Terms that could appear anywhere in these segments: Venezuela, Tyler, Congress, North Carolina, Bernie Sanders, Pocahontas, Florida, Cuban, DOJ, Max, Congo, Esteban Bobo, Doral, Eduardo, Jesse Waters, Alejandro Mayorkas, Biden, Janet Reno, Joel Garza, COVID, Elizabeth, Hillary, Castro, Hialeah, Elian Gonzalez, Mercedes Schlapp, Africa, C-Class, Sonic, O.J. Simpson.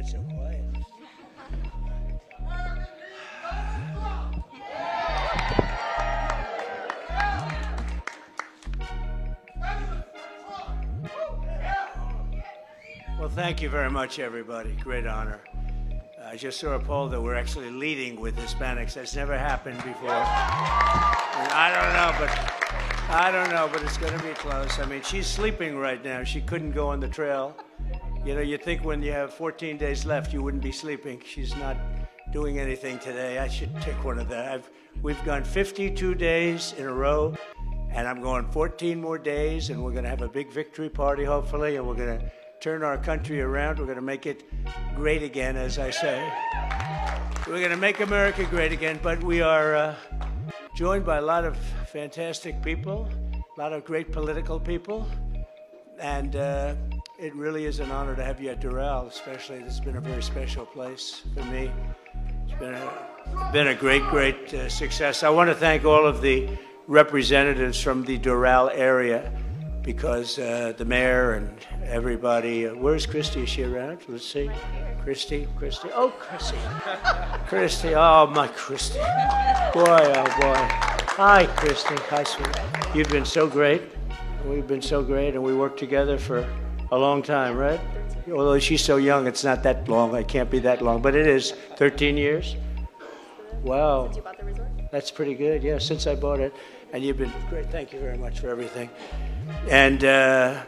got so quiet. Well, thank you very much, everybody. Great honor. I just saw a poll that we're actually leading with Hispanics. That's never happened before. And I don't know, but it's going to be close. I mean, she's sleeping right now. She couldn't go on the trail. You know, you think when you have 14 days left, you wouldn't be sleeping. She's not doing anything today. I should take one of that. We've gone 52 days in a row, and I'm going 14 more days, and we're going to have a big victory party, hopefully, and we're going to turn our country around. We're going to make it great again, as I say. We're going to make America great again, but we are joined by a lot of fantastic people, a lot of great political people, and it really is an honor to have you at Doral, especially. It's been a very special place for me. It's been a great success. I want to thank all of the representatives from the Doral area, because the mayor and everybody, where's Christy? Is she around? Let's see. Christy. Oh, Christy. Christy, oh, my Christy. Boy, oh, boy. Hi, Christy. Hi, sweetie. You've been so great. We've been so great, and we worked together for a long time, right? Although she's so young, it's not that long. It can't be that long, but it is 13 years. Wow. Since you bought the resort? That's pretty good, yeah, since I bought it. And you've been great. Thank you very much for everything. And we're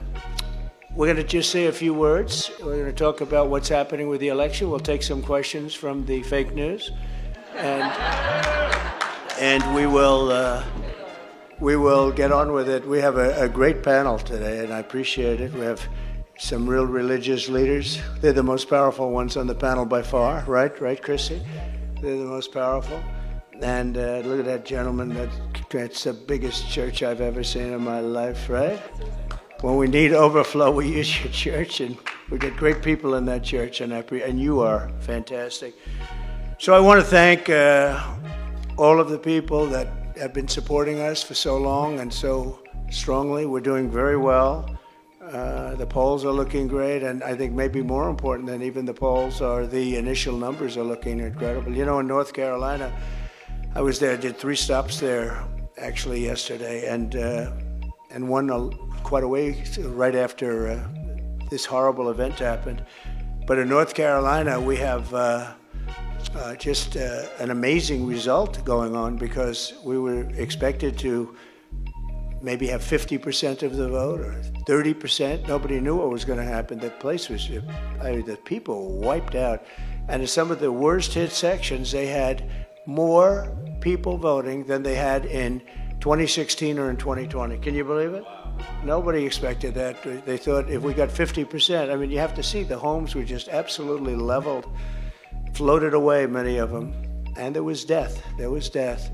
going to just say a few words. We're going to talk about what's happening with the election. We'll take some questions from the fake news, and we will get on with it. We have a great panel today, and I appreciate it. We have some real religious leaders. They're the most powerful ones on the panel by far, right? Right, Chrissy? They're the most powerful. And look at that gentleman. That's the biggest church I've ever seen in my life, right? When we need overflow, we use your church, and we get great people in that church, and you are fantastic. So I want to thank all of the people that have been supporting us for so long and so strongly. We're doing very well. The polls are looking great, and I think maybe more important than even the polls are the initial numbers are looking incredible. You know, in North Carolina, I was there, did 3 stops there actually yesterday, and one quite a way right after this horrible event happened. But in North Carolina, we have just an amazing result going on, because we were expected to maybe have 50% of the vote or 30%. Nobody knew what was going to happen. The place was, I mean, the people were wiped out. And in some of the worst hit sections, they had more people voting than they had in 2016 or in 2020. Can you believe it? Wow. Nobody expected that. They thought if we got 50%, I mean, you have to see the homes were just absolutely leveled, floated away, many of them. And there was death. There was death.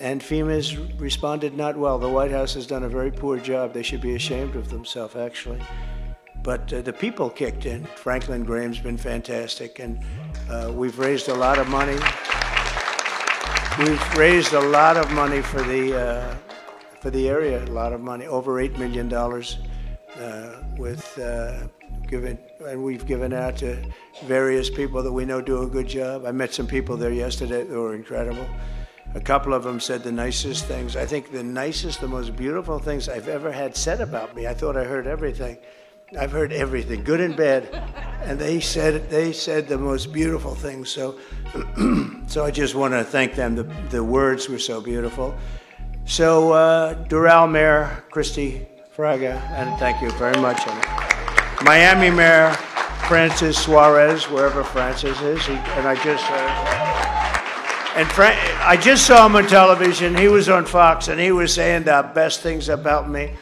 And FEMA's responded not well. The White House has done a very poor job. They should be ashamed of themselves, actually. But the people kicked in. Franklin Graham's been fantastic, and we've raised a lot of money. We've raised a lot of money for the area, a lot of money, over $8 million, and we've given out to various people that we know do a good job. I met some people there yesterday that were incredible. A couple of them said the nicest things. I think the nicest, the most beautiful things I've ever had said about me. I thought I heard everything. I've heard everything, good and bad, and they said the most beautiful things. So, so I just want to thank them. The words were so beautiful. So, Doral Mayor Christy Fraga, and thank you very much. Miami Mayor Francis Suarez, wherever Francis is, I just saw him on television. He was on Fox, and he was saying the best things about me.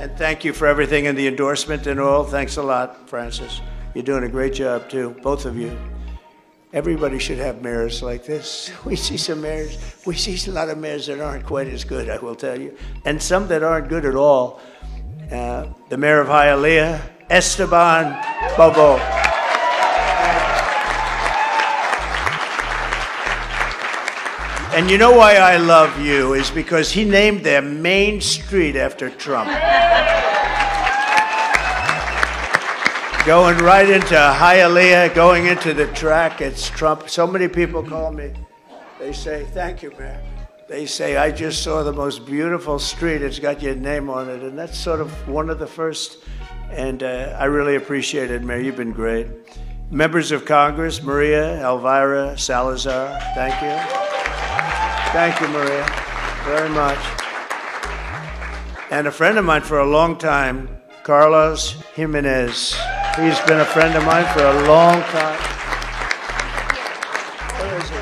And thank you for everything and the endorsement and all. Thanks a lot, Francis. You're doing a great job, too, both of you. Everybody should have mayors like this. We see some mayors. We see a lot of mayors that aren't quite as good, I will tell you, and some that aren't good at all. The mayor of Hialeah, Esteban Bobo. And you know why I love you is because he named their main street after Trump. Going right into Hialeah, going into the track, it's Trump. So many people call me. They say, thank you, Mayor. They say, I just saw the most beautiful street. It's got your name on it. And that's sort of one of the first. And I really appreciate it, Mayor. You've been great. Members of Congress, Maria Elvira Salazar, thank you. Thank you, Maria, very much. And a friend of mine for a long time, Carlos Jimenez. He's been a friend of mine for a long time. Where is he?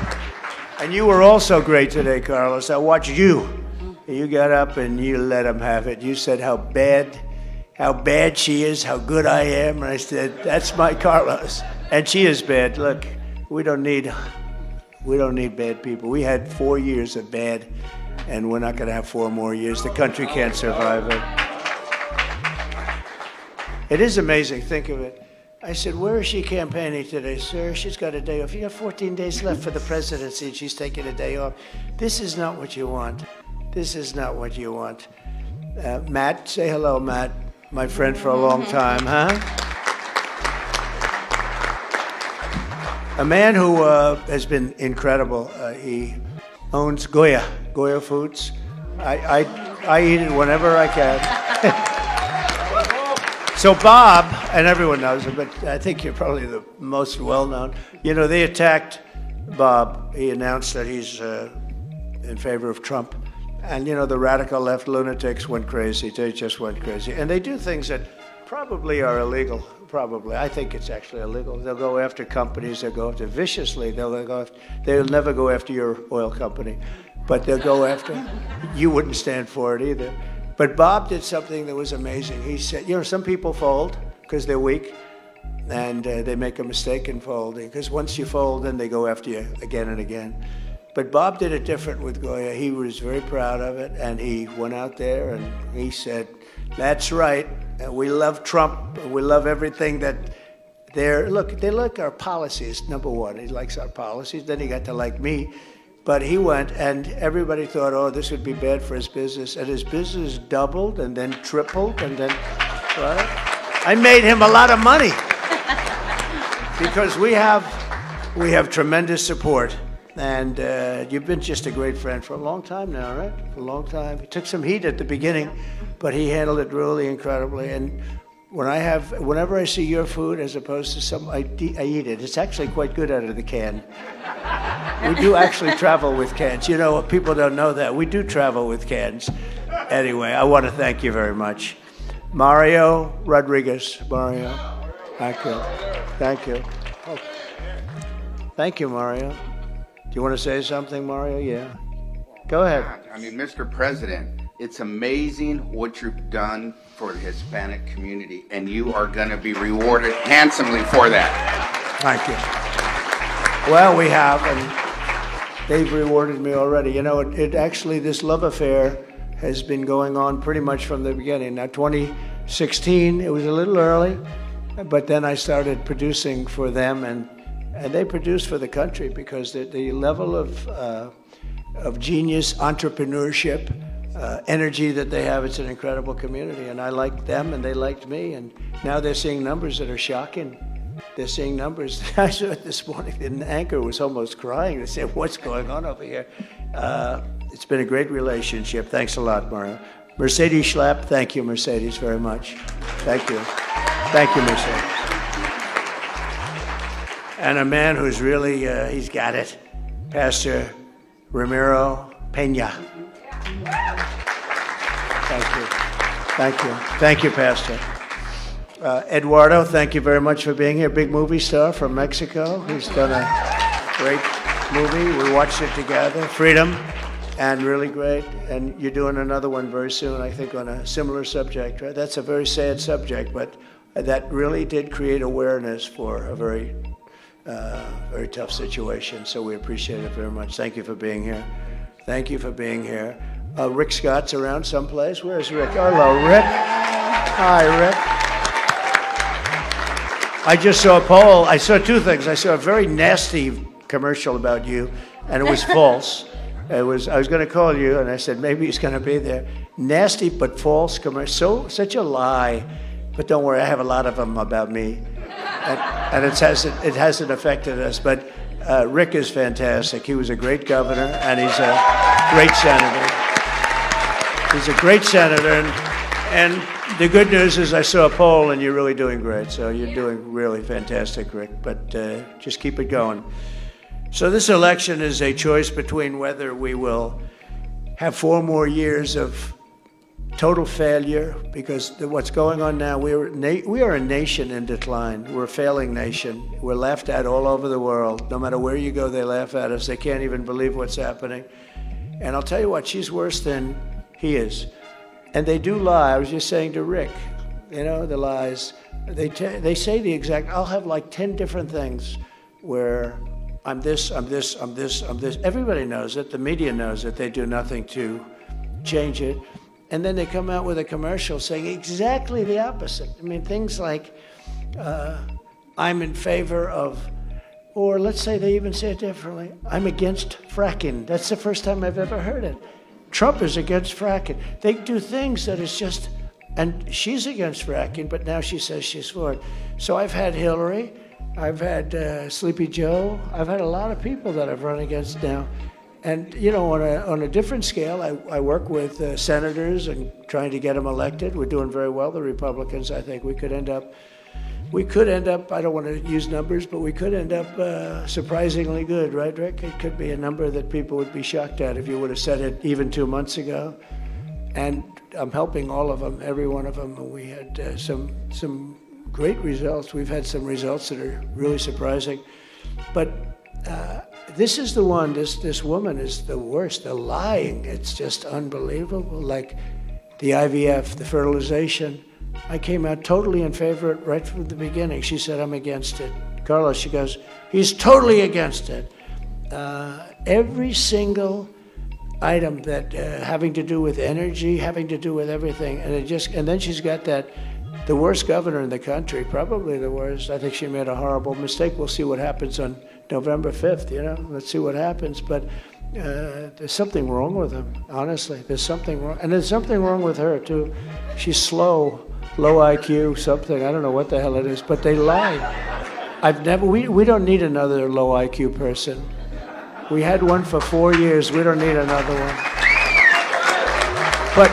And you were also great today, Carlos. I watched you. You got up and you let him have it. You said how bad she is, how good I am. And I said, that's my Carlos. And she is bad. Look, we don't need bad people. We had 4 years of bad, and we're not going to have 4 more years. The country can't survive it. It is amazing. Think of it. I said, where is she campaigning today, sir? She's got a day off. You got 14 days left for the presidency, and she's taking a day off. This is not what you want. This is not what you want. Matt, say hello, Matt, my friend for a long time, huh? A man who has been incredible. He owns Goya Foods. I eat it whenever I can. So Bob, and everyone knows him, but I think you're probably the most well-known. You know, they attacked Bob. He announced that he's in favor of Trump. And, you know, the radical left lunatics went crazy. They just went crazy. And they do things that probably are illegal. Probably. I think it's actually illegal. They'll go after companies. They'll go after viciously. They'll never go after your oil company, but they'll go after. You wouldn't stand for it either. But Bob did something that was amazing. He said, you know, some people fold because they're weak, and they make a mistake in folding, because once you fold, then they go after you again and again. But Bob did it different with Goya. He was very proud of it, and he went out there and he said, that's right. We love Trump. We love everything that they're... Look, they like our policies, number one. He likes our policies. Then he got to like me. But he went, and everybody thought, oh, this would be bad for his business. And his business doubled and then tripled and then... Right? I made him a lot of money. Because we have tremendous support. And you've been just a great friend for a long time now, right? For a long time. He took some heat at the beginning, but he handled it really incredibly. And whenever I see your food as opposed to some, I eat it. It's actually quite good out of the can. We do actually travel with cans. You know, people don't know that. We do travel with cans. Anyway, I want to thank you very much. Mario Rodriguez. Mario. Thank you. Thank you. Oh. Thank you, Mario. Do you want to say something, Mario? Yeah. Go ahead. I mean, Mr. President, it's amazing what you've done for the Hispanic community, and you are going to be rewarded handsomely for that. Thank you. Well, we have, and they've rewarded me already. You know, it actually, this love affair has been going on pretty much from the beginning. Now, 2016, it was a little early, but then I started producing for them, and they produce for the country, because the level of genius, entrepreneurship, energy that they have, it's an incredible community. And I liked them, and they liked me. And now they're seeing numbers that are shocking. They're seeing numbers. I saw it this morning. The anchor was almost crying. They said, what's going on over here? It's been a great relationship. Thanks a lot, Mario. Mercedes Schlapp, thank you, Mercedes, very much. Thank you. Thank you, Mercedes. And a man who's really, he's got it, Pastor Ramiro Peña. Thank you. Thank you. Thank you, Pastor. Eduardo, thank you very much for being here. Big movie star from Mexico. He's done a great movie. We watched it together, Freedom, and really great. And you're doing another one very soon, I think, on a similar subject, right? That's a very sad subject, but that really did create awareness for a very tough situation, so we appreciate it very much. Thank you for being here. Thank you for being here. Rick Scott's around someplace. Where's Rick? Hello, Rick. Hi, Rick. I just saw a poll. I saw two things. I saw a very nasty commercial about you, and it was false. I was going to call you, and I said, maybe he's going to be there. Nasty but false commercial. Such a lie. But don't worry, I have a lot of them about me. and it hasn't affected us. But Rick is fantastic. He was a great governor, and he's a great senator. He's a great senator, and the good news is I saw a poll, and you're really doing great. So you're doing really fantastic, Rick, but just keep it going. So this election is a choice between whether we will have 4 more years of total failure, because what's going on now, we are a nation in decline. We're a failing nation. We're laughed at all over the world. No matter where you go, they laugh at us. They can't even believe what's happening. And I'll tell you what, she's worse than he is. And they do lie. I was just saying to Rick, you know, the lies. They say the exact, I'll have like 10 different things where I'm this, I'm this, I'm this, I'm this. Everybody knows it. The media knows it. They do nothing to change it. And then they come out with a commercial saying exactly the opposite. I mean, things like, I'm in favor of, or let's say they even say it differently, I'm against fracking. That's the first time I've ever heard it. Trump is against fracking. They do things that it's just, and she's against fracking, but now she says she's for it. So I've had Hillary, I've had Sleepy Joe, I've had a lot of people that I've run against now. And, you know, on a different scale, I work with senators and trying to get them elected. We're doing very well, the Republicans. I think we could end up, I don't want to use numbers, but we could end up surprisingly good, right, Rick? It could be a number that people would be shocked at if you would have said it even 2 months ago. And I'm helping all of them, every one of them. We had some great results. We've had some results that are really surprising. But this is the one, this woman is the worst, the lying. It's just unbelievable, like the IVF, the fertilization. I came out totally in favor of it right from the beginning. She said, I'm against it. Carlos, she goes, he's totally against it. Every single item that having to do with energy, having to do with everything, and it just, and then she's got that, the worst governor in the country, probably the worst. I think she made a horrible mistake. We'll see what happens on November 5th, you know, let's see what happens. But there's something wrong with him, honestly. There's something wrong, and there's something wrong with her too. She's slow. Low IQ, something, I don't know what the hell it is, but they lie. I've never, we don't need another low IQ person. We had one for 4 years, we don't need another one. But,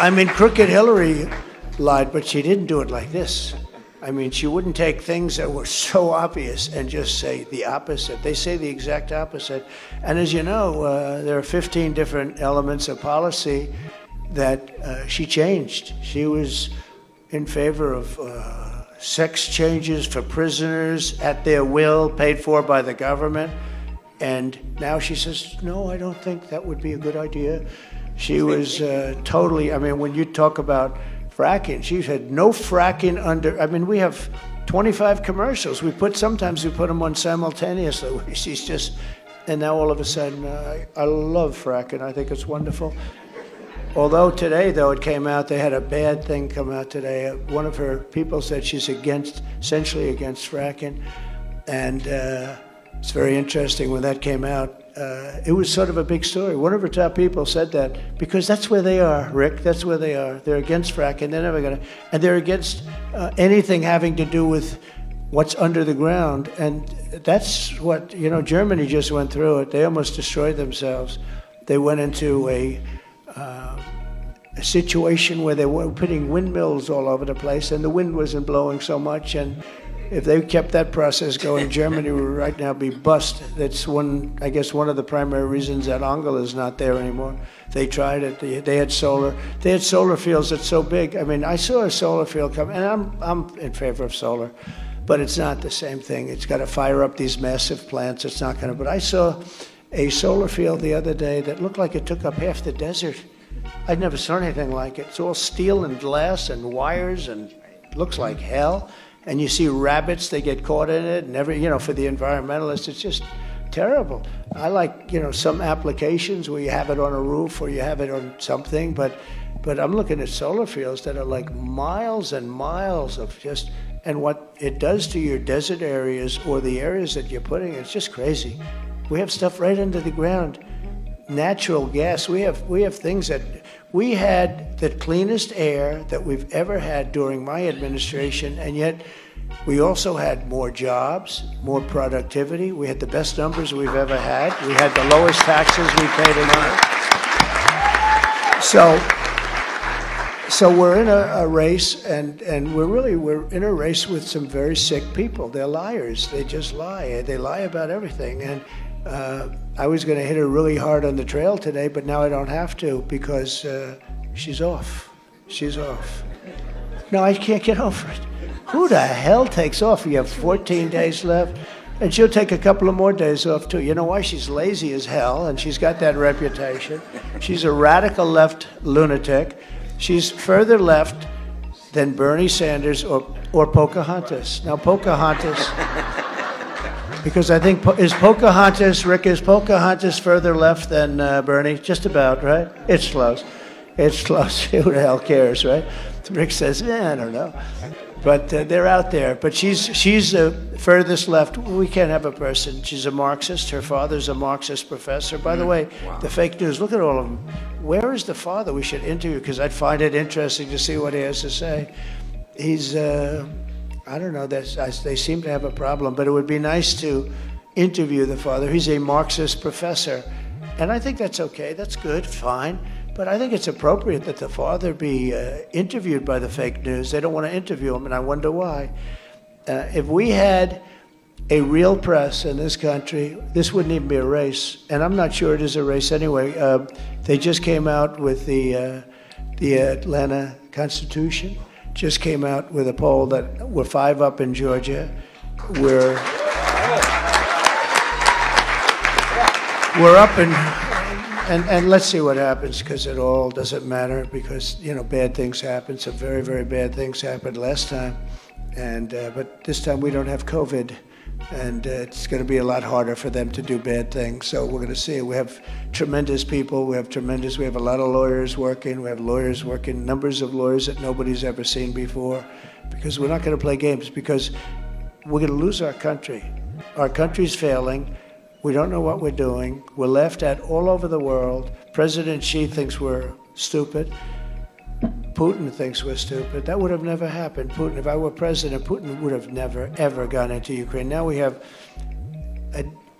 I mean, crooked Hillary lied, but she didn't do it like this. I mean, she wouldn't take things that were so obvious and just say the opposite. They say the exact opposite. And as you know, there are 15 different elements of policy that she changed. She was in favor of sex changes for prisoners at their will, paid for by the government. And now she says, no, I don't think that would be a good idea. She was totally, I mean, when you talk about fracking, she said no fracking under, I mean, we have 25 commercials. Sometimes we put them on simultaneously. She's just, and now all of a sudden, I love fracking. I think it's wonderful. Although today, though, it came out, they had a bad thing come out today. One of her people said she's against, essentially against fracking. And it's very interesting when that came out. It was sort of a big story. One of her top people said that because that's where they are, Rick. That's where they are. They're against fracking. They're never going to. And they're against anything having to do with what's under the ground. And that's what, you know, Germany just went through it. They almost destroyed themselves. They went into a situation where they were putting windmills all over the place, and the wind wasn't blowing so much. And if they kept that process going, Germany would right now be bust. That's one, I guess, one of the primary reasons that Angela is not there anymore. They tried it. They had solar. They had solar fields that's so big. I mean, I saw a solar field come, and I'm in favor of solar, but it's not the same thing. It's got to fire up these massive plants. It's not going to. But I saw a solar field the other day that looked like it took up half the desert. I'd never saw anything like it. It's all steel and glass and wires and it looks like hell. And you see rabbits, they get caught in it and every, you know, for the environmentalists, it's just terrible. I like, you know, some applications where you have it on a roof or you have it on something, but I'm looking at solar fields that are like miles and miles of just, and what it does to your desert areas or the areas that you're putting, it's just crazy. We have stuff right under the ground, natural gas. We have things that We had the cleanest air that we've ever had during my administration, and yet we also had more jobs, more productivity. We had the best numbers we've ever had. We had the lowest taxes we paid in our. So we're in a race, and we're in a race with some very sick people. They're liars. They just lie. They lie about everything. And I was going to hit her really hard on the trail today, but now I don't have to because she's off. She's off. No, I can't get over it. Who the hell takes off? You have 14 days left, and she'll take a couple of more days off, too. You know why? She's lazy as hell, and she's got that reputation. She's a radical left lunatic. She's further left than Bernie Sanders or Pocahontas. Now, Pocahontas... Because I think, is Pocahontas, Rick, is Pocahontas further left than Bernie? Just about, right? It's close. It's close. Who the hell cares, right? Rick says, I don't know. But they're out there. But she's the furthest left. We can't have a person. She's a Marxist. Her father's a Marxist professor. By the way, wow. The fake news, look at all of them. Where is the father we should interview? Because I'd find it interesting to see what he has to say. He's... I don't know, they seem to have a problem, but it would be nice to interview the father. He's a Marxist professor, and I think that's okay, that's good, fine, but I think it's appropriate that the father be interviewed by the fake news. They don't want to interview him, and I wonder why. If we had a real press in this country, this wouldn't even be a race, and I'm not sure it is a race anyway. They just came out with the Atlanta Constitution. Just came out with a poll that we're 5 up in Georgia. We're up in, and let's see what happens, because it all doesn't matter, because, you know, bad things happen. Some very, very bad things happened last time, and but this time we don't have COVID, and it's going to be a lot harder for them to do bad things. So we're going to see. We have tremendous people. We have a lot of lawyers working. We have lawyers working, numbers of lawyers that nobody's ever seen before, because we're not going to play games, because we're going to lose our country. Our country's failing. We don't know what we're doing. We're laughed at all over the world. President Xi thinks we're stupid. Putin thinks we're stupid. That would have never happened. Putin, if I were president, Putin would have never, ever gone into Ukraine. Now we have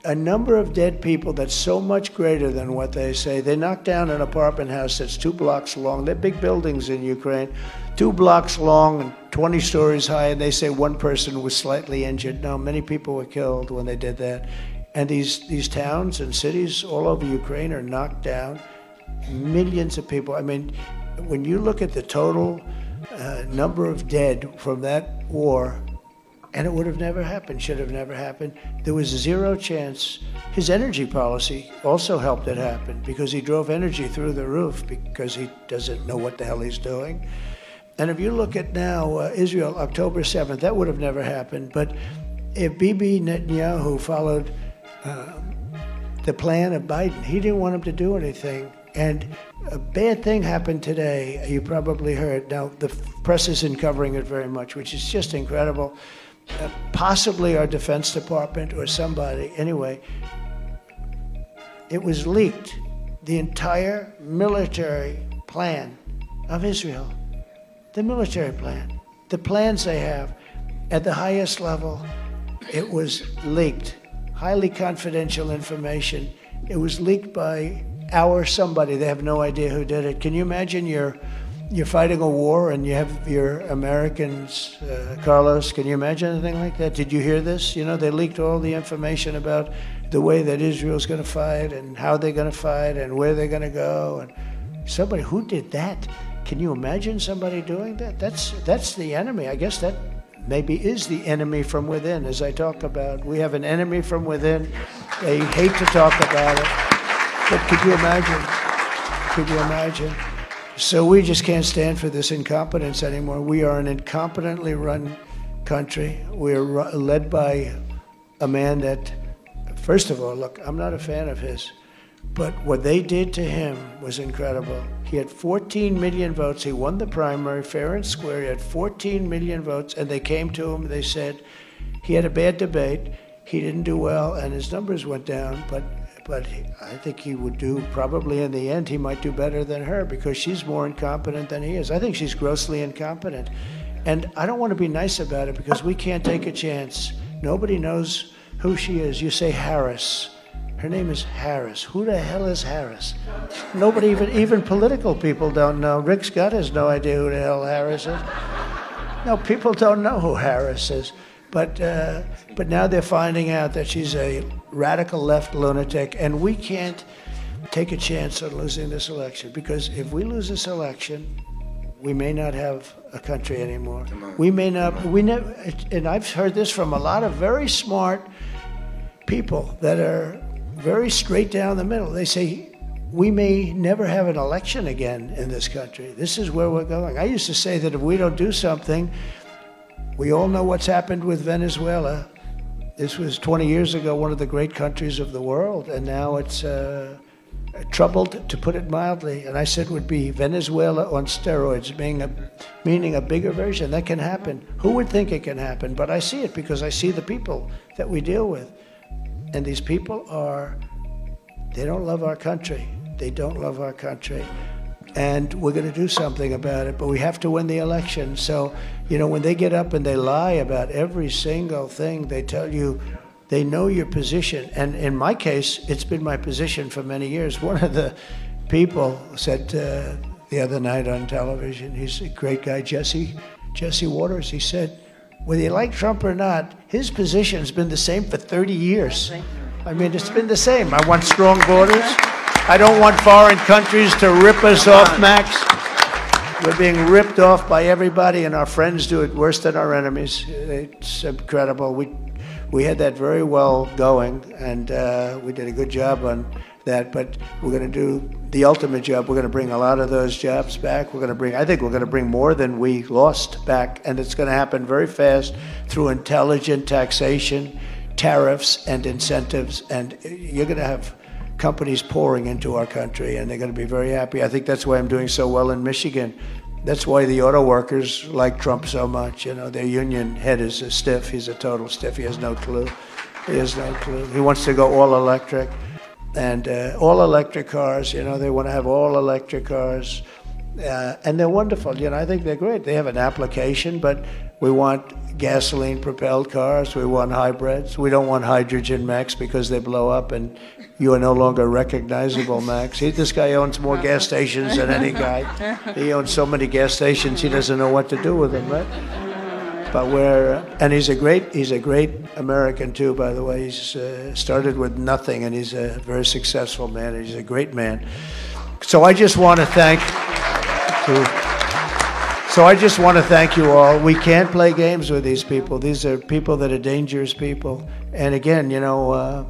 a number of dead people that's so much greater than what they say. They knocked down an apartment house that's 2 blocks long. They're big buildings in Ukraine, 2 blocks long and 20 stories high, and they say one person was slightly injured. No, many people were killed when they did that. And these towns and cities all over Ukraine are knocked down. Millions of people. I mean, when you look at the total number of dead from that war, and it would have never happened, should have never happened, there was zero chance. His energy policy also helped it happen, because he drove energy through the roof, because he doesn't know what the hell he's doing. And if you look at now, Israel, October 7th, that would have never happened. But if Bibi Netanyahu followed the plan of Biden, he didn't want him to do anything. And a bad thing happened today, you probably heard. Now, the press isn't covering it very much, which is just incredible. Possibly our Defense Department or somebody. Anyway, it was leaked, the entire military plan of Israel, the military plan, the plans they have at the highest level. It was leaked, highly confidential information. It was leaked by our somebody. They have no idea who did it. Can you imagine you're fighting a war and you have your Americans, Carlos, can you imagine anything like that? Did you hear this? You know, they leaked all the information about the way that Israel's going to fight and how they're going to fight and where they're going to go. And somebody, who did that? Can you imagine somebody doing that? That's the enemy. I guess that maybe is the enemy from within, as I talk about. We have an enemy from within. They hate to talk about it. But could you imagine? Could you imagine? So we just can't stand for this incompetence anymore. We are an incompetently run country. We are led by a man that, first of all, look, I'm not a fan of his, but what they did to him was incredible. He had 14 million votes. He won the primary fair and square. He had 14 million votes, and they came to him. They said he had a bad debate. He didn't do well, and his numbers went down, but But I think he would do, probably in the end, he might do better than her because she's more incompetent than he is. I think she's grossly incompetent. And I don't want to be nice about it because we can't take a chance. Nobody knows who she is. You say Harris. Her name is Harris. Who the hell is Harris? Nobody, even political people don't know. Rick Scott has no idea who the hell Harris is. No, people don't know who Harris is. But now they're finding out that she's a radical left lunatic, and we can't take a chance on losing this election, because if we lose this election, we may not have a country anymore. We may not, and I've heard this from a lot of very smart people that are very straight down the middle. They say, we may never have an election again in this country. This is where we're going. I used to say that if we don't do something, we all know what's happened with Venezuela. This was 20 years ago, one of the great countries of the world, and now it's troubled, to put it mildly. And I said would be Venezuela on steroids, meaning a bigger version. That can happen. Who would think it can happen? But I see it because I see the people that we deal with. And these people they don't love our country. They don't love our country. And we're going to do something about it, but we have to win the election. So, you know, when they get up and they lie about every single thing, they tell you they know your position. And in my case, it's been my position for many years. One of the people said the other night on television, he's a great guy, Jesse Waters, he said, whether you like Trump or not, his position's been the same for 30 years. I mean, it's been the same. I want strong borders. I don't want foreign countries to rip us off, Max. We're being ripped off by everybody, and our friends do it worse than our enemies. It's incredible. We had that very well going, and we did a good job on that. But we're going to do the ultimate job. We're going to bring a lot of those jobs back. I think we're going to bring more than we lost back, and it's going to happen very fast through intelligent taxation, tariffs, and incentives. And you're going to have companies pouring into our country, and they're going to be very happy. I think that's why I'm doing so well in Michigan. That's why the auto workers like Trump so much. You know, their union head is a stiff. He's a total stiff. He has no clue. He wants to go all electric, and all electric cars. You know, they want to have all electric cars, and they're wonderful. You know, I think they're great. They have an application, but we want gasoline-propelled cars. We want hybrids. We don't want hydrogen, Max, because they blow up, and you are no longer recognizable, Max. This guy owns more gas stations than any guy. He owns so many gas stations, he doesn't know what to do with them, right? But and he's a great American too, by the way. He's started with nothing, and he's a very successful man. He's a great man. So I just want to thank you all. We can't play games with these people. These are people that are dangerous people. And again, you know,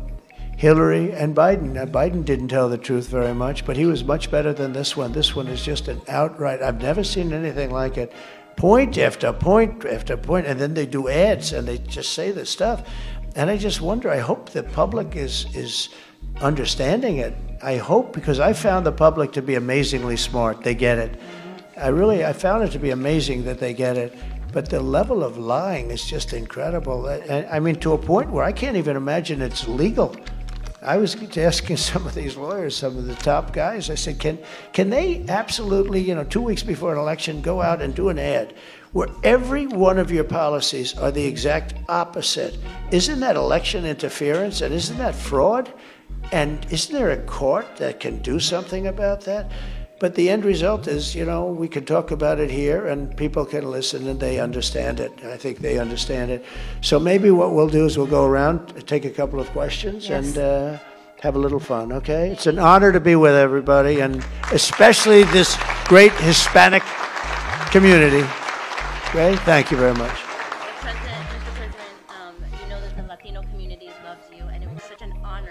Hillary and Biden. Now, Biden didn't tell the truth very much, but he was much better than this one. This one is just an outright, I've never seen anything like it. Point after point after point, and then they do ads, and they just say this stuff. And I just wonder, I hope the public is understanding it. I hope, because I found the public to be amazingly smart. They get it. I found it to be amazing that they get it. But the level of lying is just incredible. I mean, to a point where I can't even imagine it's legal. I was asking some of these lawyers, some of the top guys, I said, can they absolutely, you know, 2 weeks before an election, go out and do an ad where every one of your policies are the exact opposite? Isn't that election interference, and isn't that fraud? And isn't there a court that can do something about that? But the end result is, you know, we can talk about it here, and people can listen, and they understand it. I think they understand it. So maybe what we'll do is we'll go around, take a couple of questions, and have a little fun, okay? It's an honor to be with everybody, and especially this great Hispanic community. Great, thank you very much. Mr. President, you know that the Latino community loves you, and it was such an honor.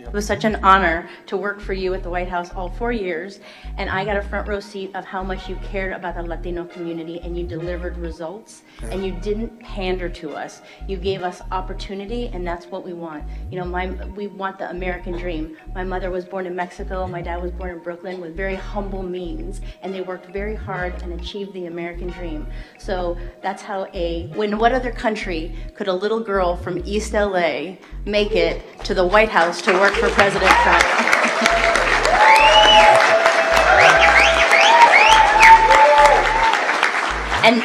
It was such an honor to work for you at the White House all 4 years, and I got a front row seat of how much you cared about the Latino community, and you delivered results, and you didn't pander to us. You gave us opportunity, and that's what we want. You know, we want the American dream. My mother was born in Mexico, my dad was born in Brooklyn with very humble means, and they worked very hard and achieved the American dream. So that's how when what other country could a little girl from East LA make it to the White House to work support for President Trump. And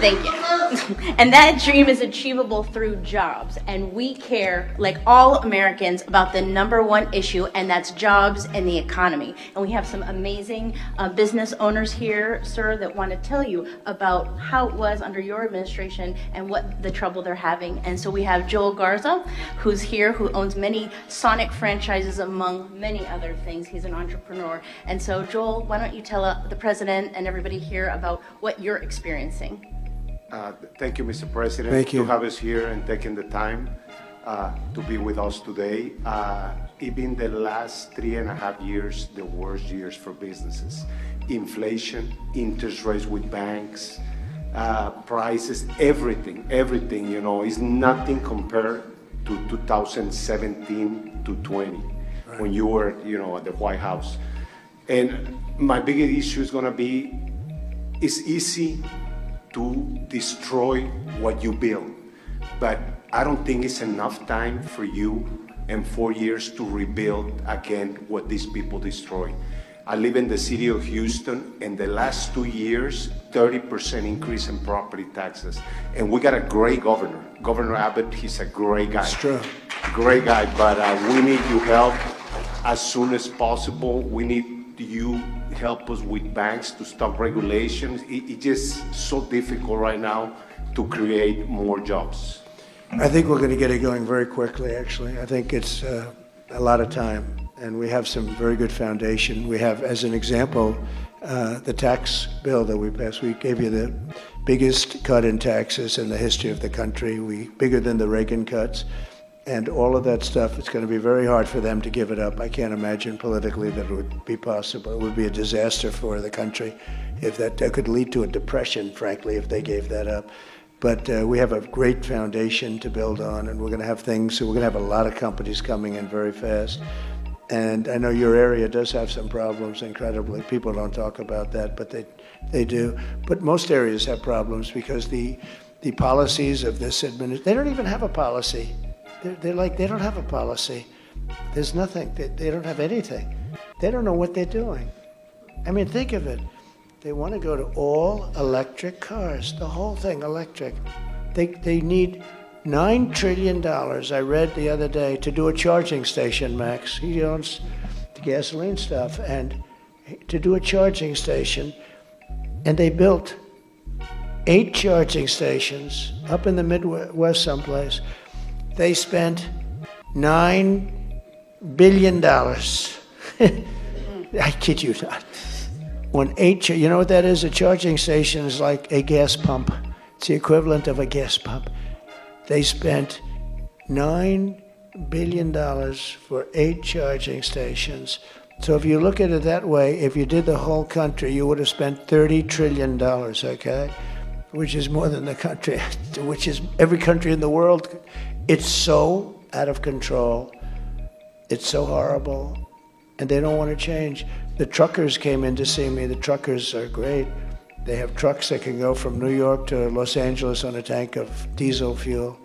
thank you. And that dream is achievable through jobs. And we care, like all Americans, about the #1 issue, and that's jobs and the economy. And we have some amazing business owners here, sir, that want to tell you about how it was under your administration and what the trouble they're having. And so we have Joel Garza, who's here, who owns many Sonic franchises, among many other things. He's an entrepreneur. And so, Joel, why don't you tell the president and everybody here about what you're experiencing? Thank you, Mr. President. Thank you to have us here and taking the time to be with us today. Even the last 3.5 years, the worst years for businesses. Inflation, interest rates with banks, prices, everything, you know, is nothing compared to 2017 to 20, right, when you were, you know, at the White House. And my biggest issue is going to be, it's easy to destroy what you build. But I don't think it's enough time for you and 4 years to rebuild again what these people destroy. I live in the city of Houston, and the last 2 years, 30% increase in property taxes. And we got a great governor. Governor Abbott, he's a great guy. It's true. Great guy, but we need your help as soon as possible. We need you help us with banks to stop regulations. It's just so difficult right now to create more jobs. I think we're going to get it going very quickly, actually. I think it's a lot of time, and we have some very good foundation. We have, as an example, the tax bill that we passed. We gave you the biggest cut in taxes in the history of the country, bigger than the Reagan cuts. And all of that stuff, it's going to be very hard for them to give it up. I can't imagine politically that it would be possible. It would be a disaster for the country. If that could lead to a depression, frankly, if they gave that up. But we have a great foundation to build on, and we're going to have things. So we're going to have a lot of companies coming in very fast. And I know your area does have some problems, incredibly. People don't talk about that, but they do. But most areas have problems because the policies of this administration, they don't even have a policy. They're like, they don't have a policy. There's nothing. They don't have anything. They don't know what they're doing. I mean, think of it. They want to go to all electric cars, the whole thing electric. They need $9 trillion, I read the other day, to do a charging station, Max. He owns the gasoline stuff. And to do a charging station, and they built 8 charging stations up in the Midwest someplace. They spent $9 billion. I kid you not. You know what that is? A charging station is like a gas pump. It's the equivalent of a gas pump. They spent $9 billion for 8 charging stations. So if you look at it that way, if you did the whole country, you would have spent $30 trillion. Okay, which is more than the country, which is every country in the world. It's so out of control. It's so horrible. And they don't want to change. The truckers came in to see me. The truckers are great. They have trucks that can go from New York to Los Angeles on a tank of diesel fuel.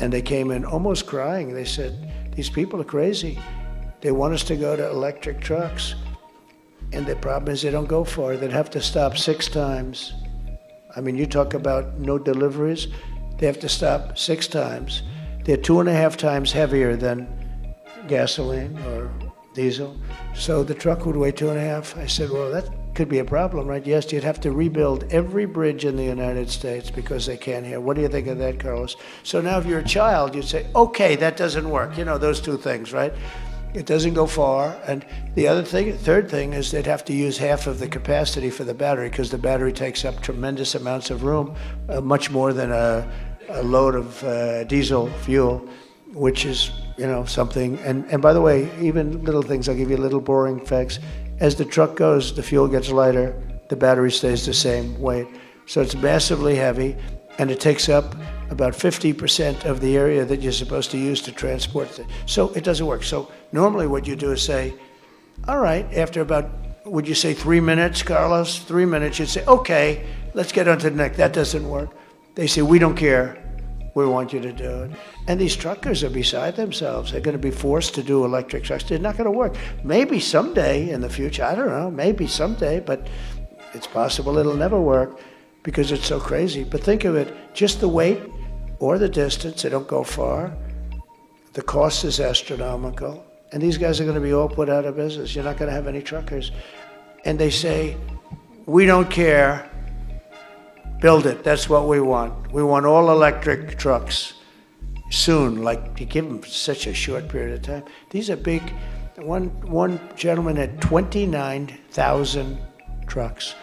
And they came in almost crying. They said, these people are crazy. They want us to go to electric trucks. And the problem is they don't go for it. They'd have to stop 6 times. I mean, you talk about no deliveries. They have to stop 6 times. They're 2.5 times heavier than gasoline or diesel. So the truck would weigh 2.5. I said, well, that could be a problem, right? Yes, you'd have to rebuild every bridge in the United States because they can't hear. What do you think of that, Carlos? So now if you're a child, you'd say, okay, that doesn't work. You know, those 2 things, right? It doesn't go far. And the other thing, third thing, is they'd have to use half of the capacity for the battery because the battery takes up tremendous amounts of room, much more than a load of diesel fuel, which is, you know, something. And by the way, even little things, I'll give you little boring facts. As the truck goes, the fuel gets lighter, the battery stays the same weight. So it's massively heavy, and it takes up about 50% of the area that you're supposed to use to transport. So it doesn't work. So normally what you do is say, all right, after about, would you say 3 minutes, Carlos? 3 minutes, you'd say, okay, let's get on to the next. That doesn't work. They say, we don't care. We want you to do it. And these truckers are beside themselves. They're going to be forced to do electric trucks. They're not going to work. Maybe someday in the future, I don't know, maybe someday, but it's possible it'll never work because it's so crazy. But think of it, just the weight or the distance, they don't go far. The cost is astronomical. And these guys are going to be all put out of business. You're not going to have any truckers. And they say, we don't care. Build it. That's what we want. We want all electric trucks soon, like you give them such a short period of time. These are big. One gentleman had 29,000 trucks.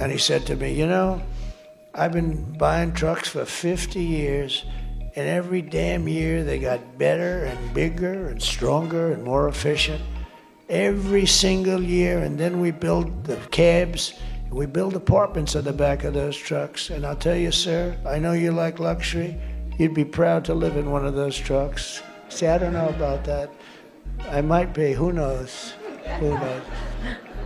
And he said to me, you know, I've been buying trucks for 50 years. And every damn year they got better and bigger and stronger and more efficient. Every single year. And then we build the cabs. We build apartments on the back of those trucks. And I'll tell you, sir, I know you like luxury. You'd be proud to live in one of those trucks. See, I don't know about that. I might be. Who knows? Who knows?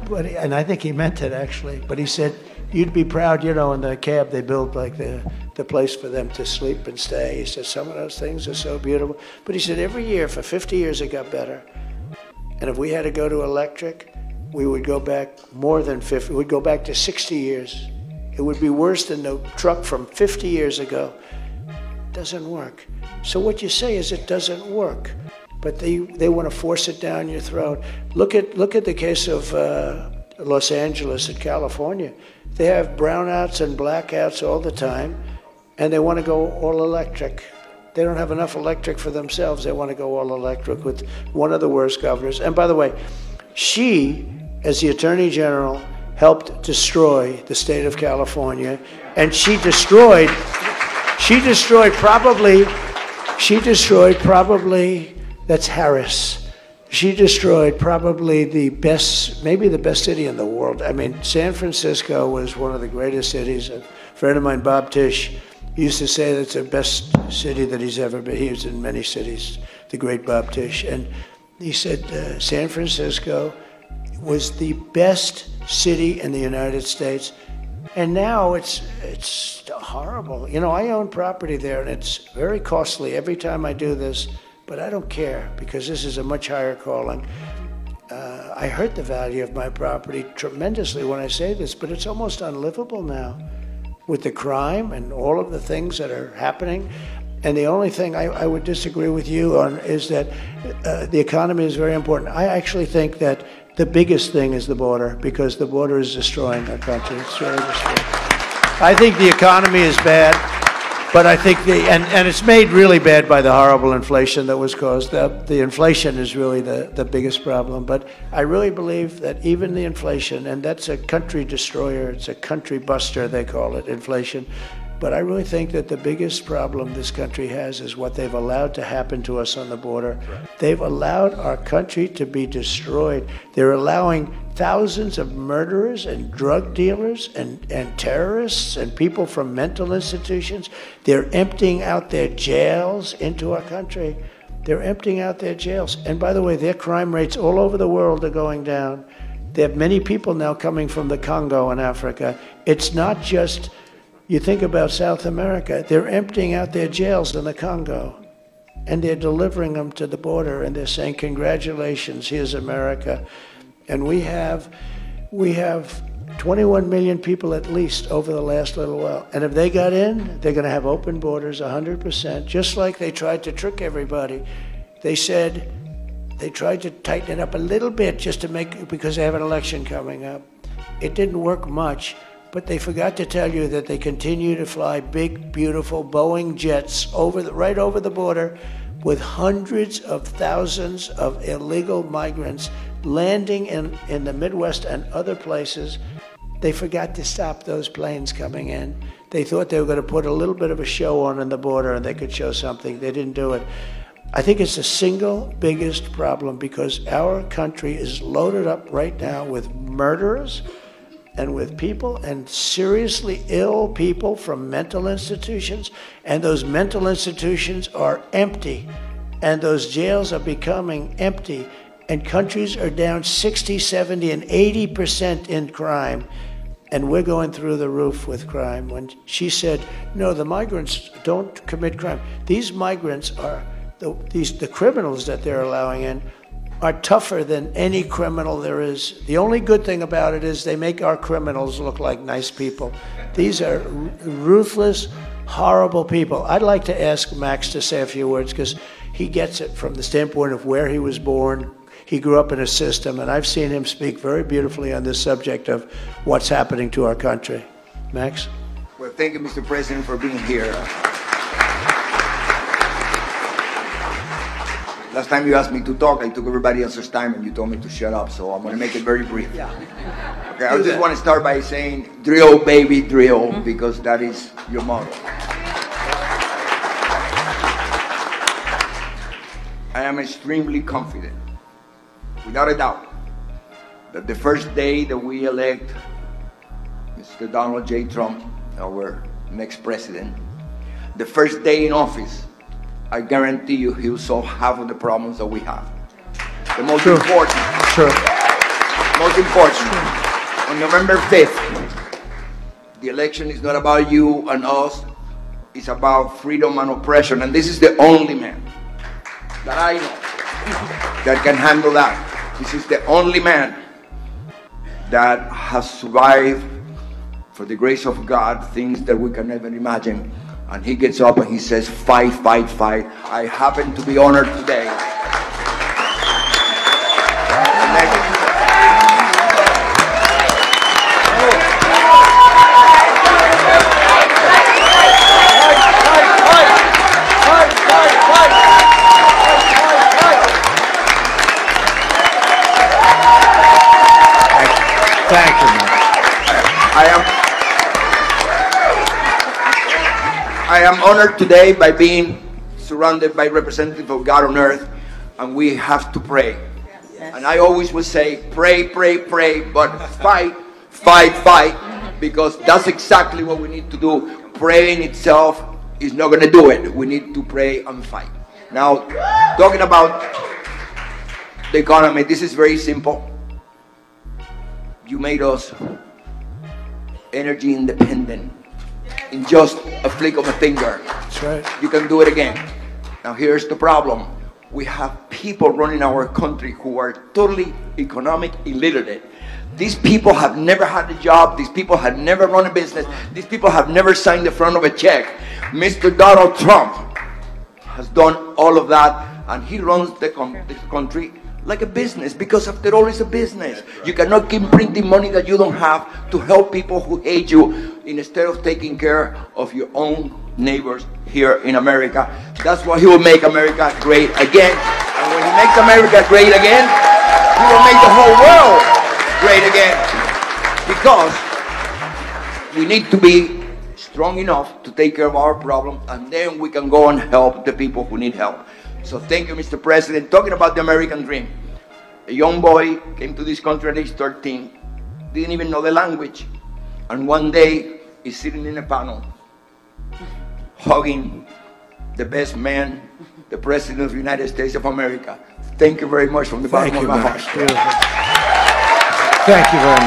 But and I think he meant it, actually. But he said, you'd be proud, you know, in the cab they build, like, the place for them to sleep and stay. He said, some of those things are so beautiful. But he said, every year, for 50 years, it got better. And if we had to go to electric, we would go back more than 50, we'd go back to 60 years. It would be worse than the truck from 50 years ago. It doesn't work. So what you say is it doesn't work, but they want to force it down your throat. Look at the case of Los Angeles and California. They have brownouts and blackouts all the time, and they want to go all electric. They don't have enough electric for themselves. They want to go all electric with one of the worst governors. And by the way, she, as the Attorney General, helped destroy the state of California, and she destroyed probably, that's Harris, she destroyed probably the best, maybe the best city in the world. I mean, San Francisco was one of the greatest cities. A friend of mine, Bob Tisch, used to say that's the best city that he's ever been. He was in many cities, the great Bob Tisch, and he said San Francisco was the best city in the United States, and now it's horrible. You know, I own property there, and it's very costly every time I do this, but I don't care because this is a much higher calling. I hurt the value of my property tremendously when I say this, but it's almost unlivable now with the crime and all of the things that are happening. And the only thing I would disagree with you on is that the economy is very important. I actually think that the biggest thing is the border, because the border is destroying our country. It's really destroying. I think the economy is bad, but I think and it's made really bad by the horrible inflation that was caused. The inflation is really the biggest problem, but I really believe that even the inflation, and that's a country destroyer, it's a country buster, they call it, inflation. But I really think that the biggest problem this country has is what they've allowed to happen to us on the border. Right. They've allowed our country to be destroyed. They're allowing thousands of murderers and drug dealers and terrorists and people from mental institutions. They're emptying out their jails into our country. They're emptying out their jails. And by the way, their crime rates all over the world are going down. They have many people now coming from the Congo in Africa. It's not just... You think about South America, they're emptying out their jails in the Congo, and they're delivering them to the border, and they're saying, congratulations, here's America. And we have 21 million people at least over the last little while. And if they got in, they're going to have open borders 100%, just like they tried to trick everybody. They said they tried to tighten it up a little bit just to make, because they have an election coming up. It didn't work much. But they forgot to tell you that they continue to fly big, beautiful Boeing jets right over the border with hundreds of thousands of illegal migrants landing in the Midwest and other places. They forgot to stop those planes coming in. They thought they were going to put a little bit of a show on the border and they could show something. They didn't do it. I think it's the single biggest problem because our country is loaded up right now with murderers, and with people, and seriously ill people from mental institutions, and those mental institutions are empty, and those jails are becoming empty, and countries are down 60, 70, and 80% in crime, and we're going through the roof with crime. When she said, no, the migrants don't commit crime. These migrants are, the criminals that they're allowing in are tougher than any criminal there is. The only good thing about it is they make our criminals look like nice people. These are ruthless, horrible people. I'd like to ask Max to say a few words because he gets it from the standpoint of where he was born. He grew up in a system, and I've seen him speak very beautifully on this subject of what's happening to our country. Max? Well, thank you, Mr. President, for being here. Last time you asked me to talk, I took everybody else's time and you told me to shut up, so I'm going to make it very brief. Yeah. Okay, I just want to start by saying, drill, baby, drill, because that is your motto. I am extremely confident, without a doubt, that the first day that we elect Mr. Donald J. Trump, our next president, the first day in office, I guarantee you he'll solve half of the problems that we have. The most important, most important, on November 5th, the election is not about you and us, it's about freedom and oppression, and this is the only man that I know that can handle that. This is the only man that has survived, for the grace of God, things that we can never imagine. And he gets up and he says, fight, fight, fight. I happen to be honored today. Thank you, man. I am honored today by being surrounded by representatives of God on earth, and we have to pray. Yes. And I always would say, pray, pray, pray, but fight, fight, fight, because that's exactly what we need to do. Praying itself is not going to do it. We need to pray and fight. Now, talking about the economy, this is very simple. You made us energy independent. In just a flick of a finger. That's right. You can do it again. Now here's the problem. We have people running our country who are totally economic illiterate. These people have never had a job. These people have never run a business. These people have never signed the front of a check. Mr. Donald Trump has done all of that, and he runs this country like a business, because after all, it's a business. You cannot keep printing money that you don't have to help people who hate you instead of taking care of your own neighbors here in America. That's why he will make America great again. And when he makes America great again, he will make the whole world great again. Because we need to be strong enough to take care of our problems, and then we can go and help the people who need help. So thank you, Mr. President. Talking about the American dream. A young boy came to this country at age 13, didn't even know the language. And one day, he's sitting in a panel, hugging the best man, the President of the United States of America. Thank you very much from the bottom of my heart. Thank you very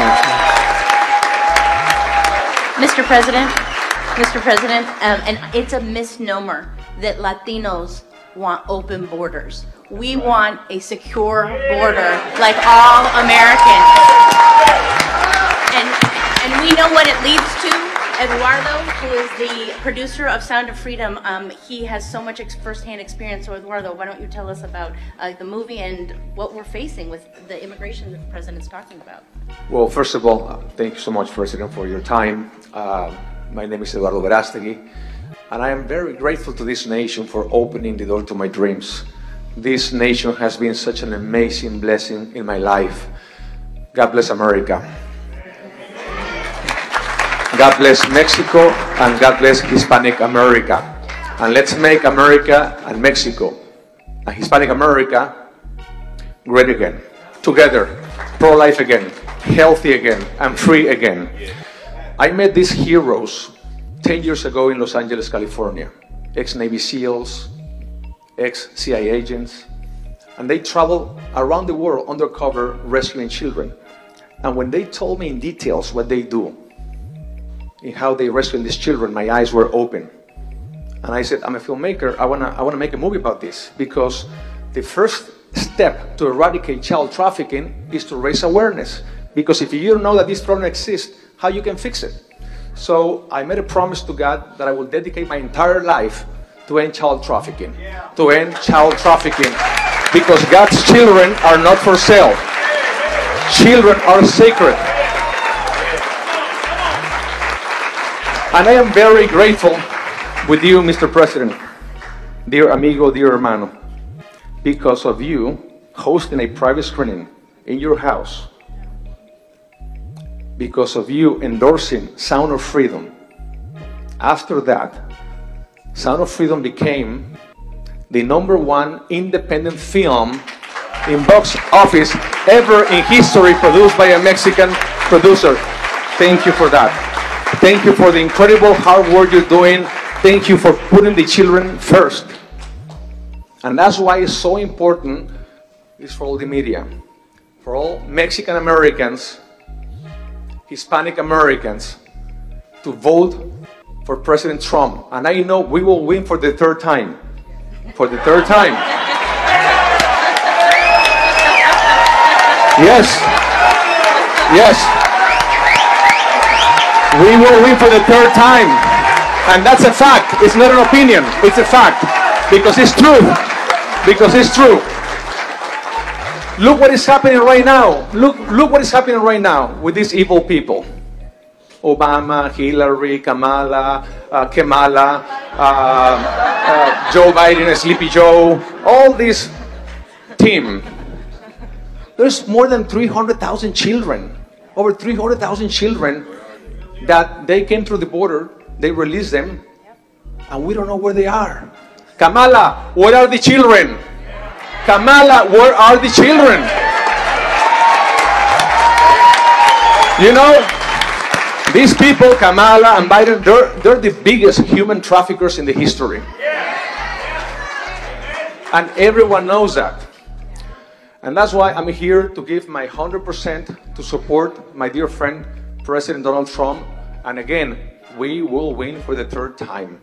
much. Mr. President, and it's a misnomer that Latinos want open borders. We want a secure border like all Americans. And we know what it leads to. Eduardo, who is the producer of Sound of Freedom, he has so much firsthand experience. So Eduardo, why don't you tell us about the movie and what we're facing with the immigration that the president's talking about? Well, first of all, thank you so much, President, for your time. My name is Eduardo Verástegui. And I am very grateful to this nation for opening the door to my dreams. This nation has been such an amazing blessing in my life. God bless America. God bless Mexico, and God bless Hispanic America. And let's make America and Mexico and Hispanic America great again. Together, pro-life again, healthy again, and free again. I met these heroes 10 years ago in Los Angeles, California, ex-Navy SEALs, ex-CIA agents, and they travel around the world undercover rescuing children. And when they told me in details what they do, in how they rescued these children, my eyes were open. And I said, I'm a filmmaker, I wanna make a movie about this, because the first step to eradicate child trafficking is to raise awareness. Because if you don't know that this problem exists, how you can fix it? So I made a promise to God that I will dedicate my entire life to end child trafficking. Yeah. To end child trafficking. Because God's children are not for sale. Children are sacred. And I am very grateful with you, Mr. President, dear amigo, dear hermano, because of you hosting a private screening in your house, because of you endorsing Sound of Freedom. After that, Sound of Freedom became the #1 independent film in box office ever in history, produced by a Mexican producer. Thank you for that. Thank you for the incredible hard work you're doing. Thank you for putting the children first. And that's why it's so important, is for all the media, for all Mexican Americans, Hispanic Americans, to vote for President Trump. And I know we will win for the third time. For the third time. Yes. Yes. We will win for the third time. And that's a fact. It's not an opinion. It's a fact. Because it's true. Because it's true. Look what is happening right now. Look what is happening right now with these evil people. Obama, Hillary, Kamala, Joe Biden, Sleepy Joe, all this team. There's more than 300,000 children, over 300,000 children that they came through the border, they released them, and we don't know where they are. Kamala, where are the children? Kamala, where are the children? You know, these people, Kamala and Biden, they're the biggest human traffickers in the history. And everyone knows that. And that's why I'm here to give my 100% to support my dear friend, President Donald Trump. And again, we will win for the third time.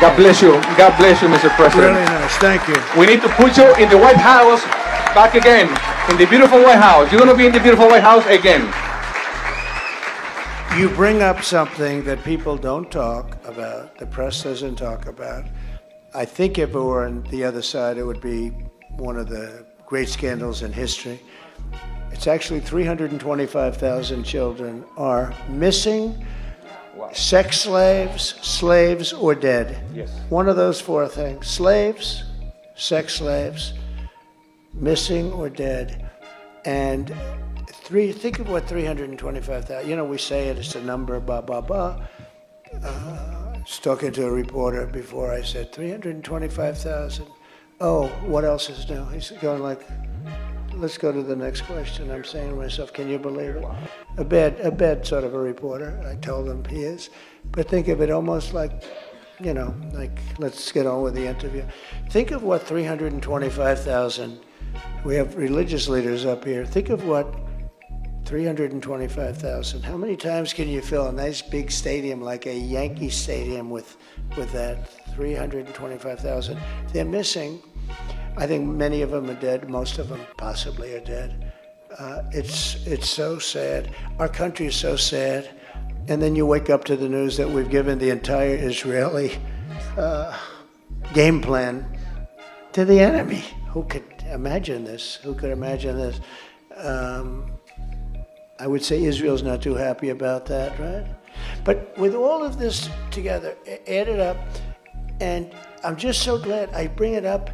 God bless you. God bless you, Mr. President. Really nice. Thank you. We need to put you in the White House back again, in the beautiful White House. You're going to be in the beautiful White House again. You bring up something that people don't talk about, the press doesn't talk about. I think if it were on the other side, it would be one of the great scandals in history. It's actually 325,000 children are missing. Wow. Sex slaves, slaves, or dead. Yes. One of those four things. Slaves, sex slaves, missing or dead. And think of what 325,000, you know, we say it, it's a number, blah, blah, blah. I was talking to a reporter before, I said, 325,000. Oh, what else is new? He's going like, let's go to the next question. I'm saying to myself, can you believe it? A bad sort of a reporter. I told him he is. But think of it almost like, you know, like, let's get on with the interview. Think of what 325,000, we have religious leaders up here. Think of what 325,000, how many times can you fill a nice big stadium like a Yankee stadium with that? 325,000. They're missing. I think many of them are dead. Most of them possibly are dead. It's so sad. Our country is so sad. And then you wake up to the news that we've given the entire Israeli game plan to the enemy. Who could imagine this? Who could imagine this? I would say Israel's not too happy about that, right? But with all of this together, add it up, and I'm just so glad I bring it up.